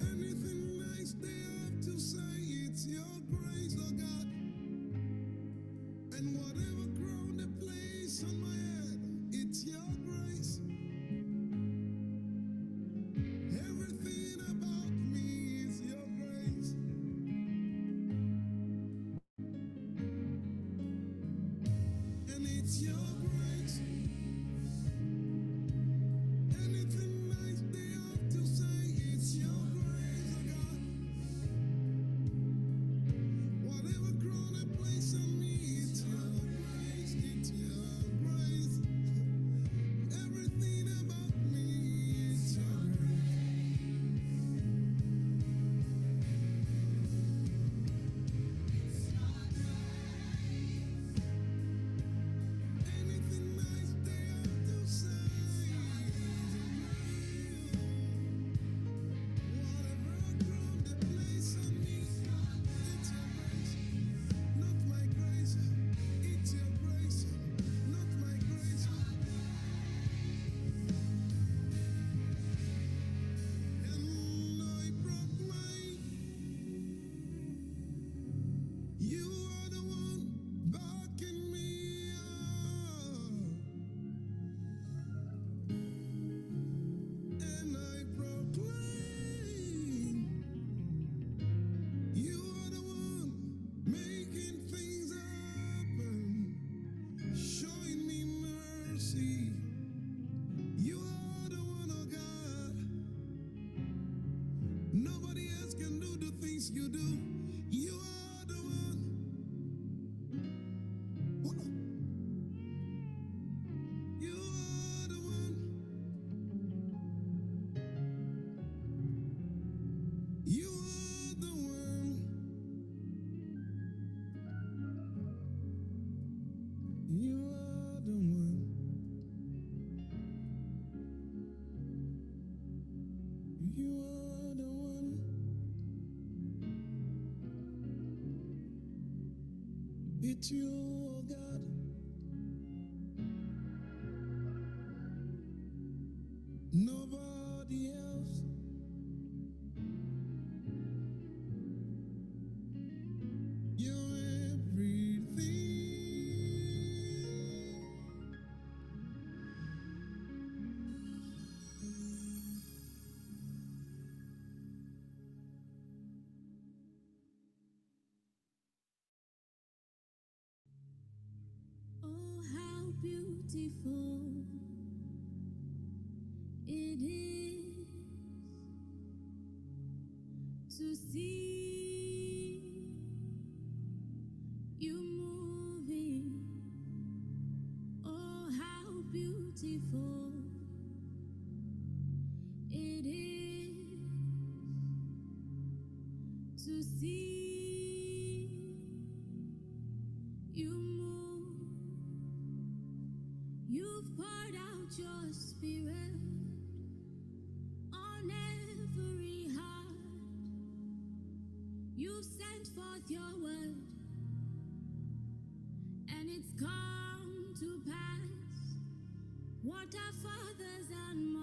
Anything nice they have to say, it's your grace, oh God. And whatever crown they place on my head, it's your grace. Everything about me is your grace. And it's your grace. It's you, oh God. Nobody else. You're everything. Beautiful it is to see you moving. Oh, how beautiful it is to see you moving. You've poured out your spirit on every heart. You've sent forth your word, and it's come to pass what our fathers and mothers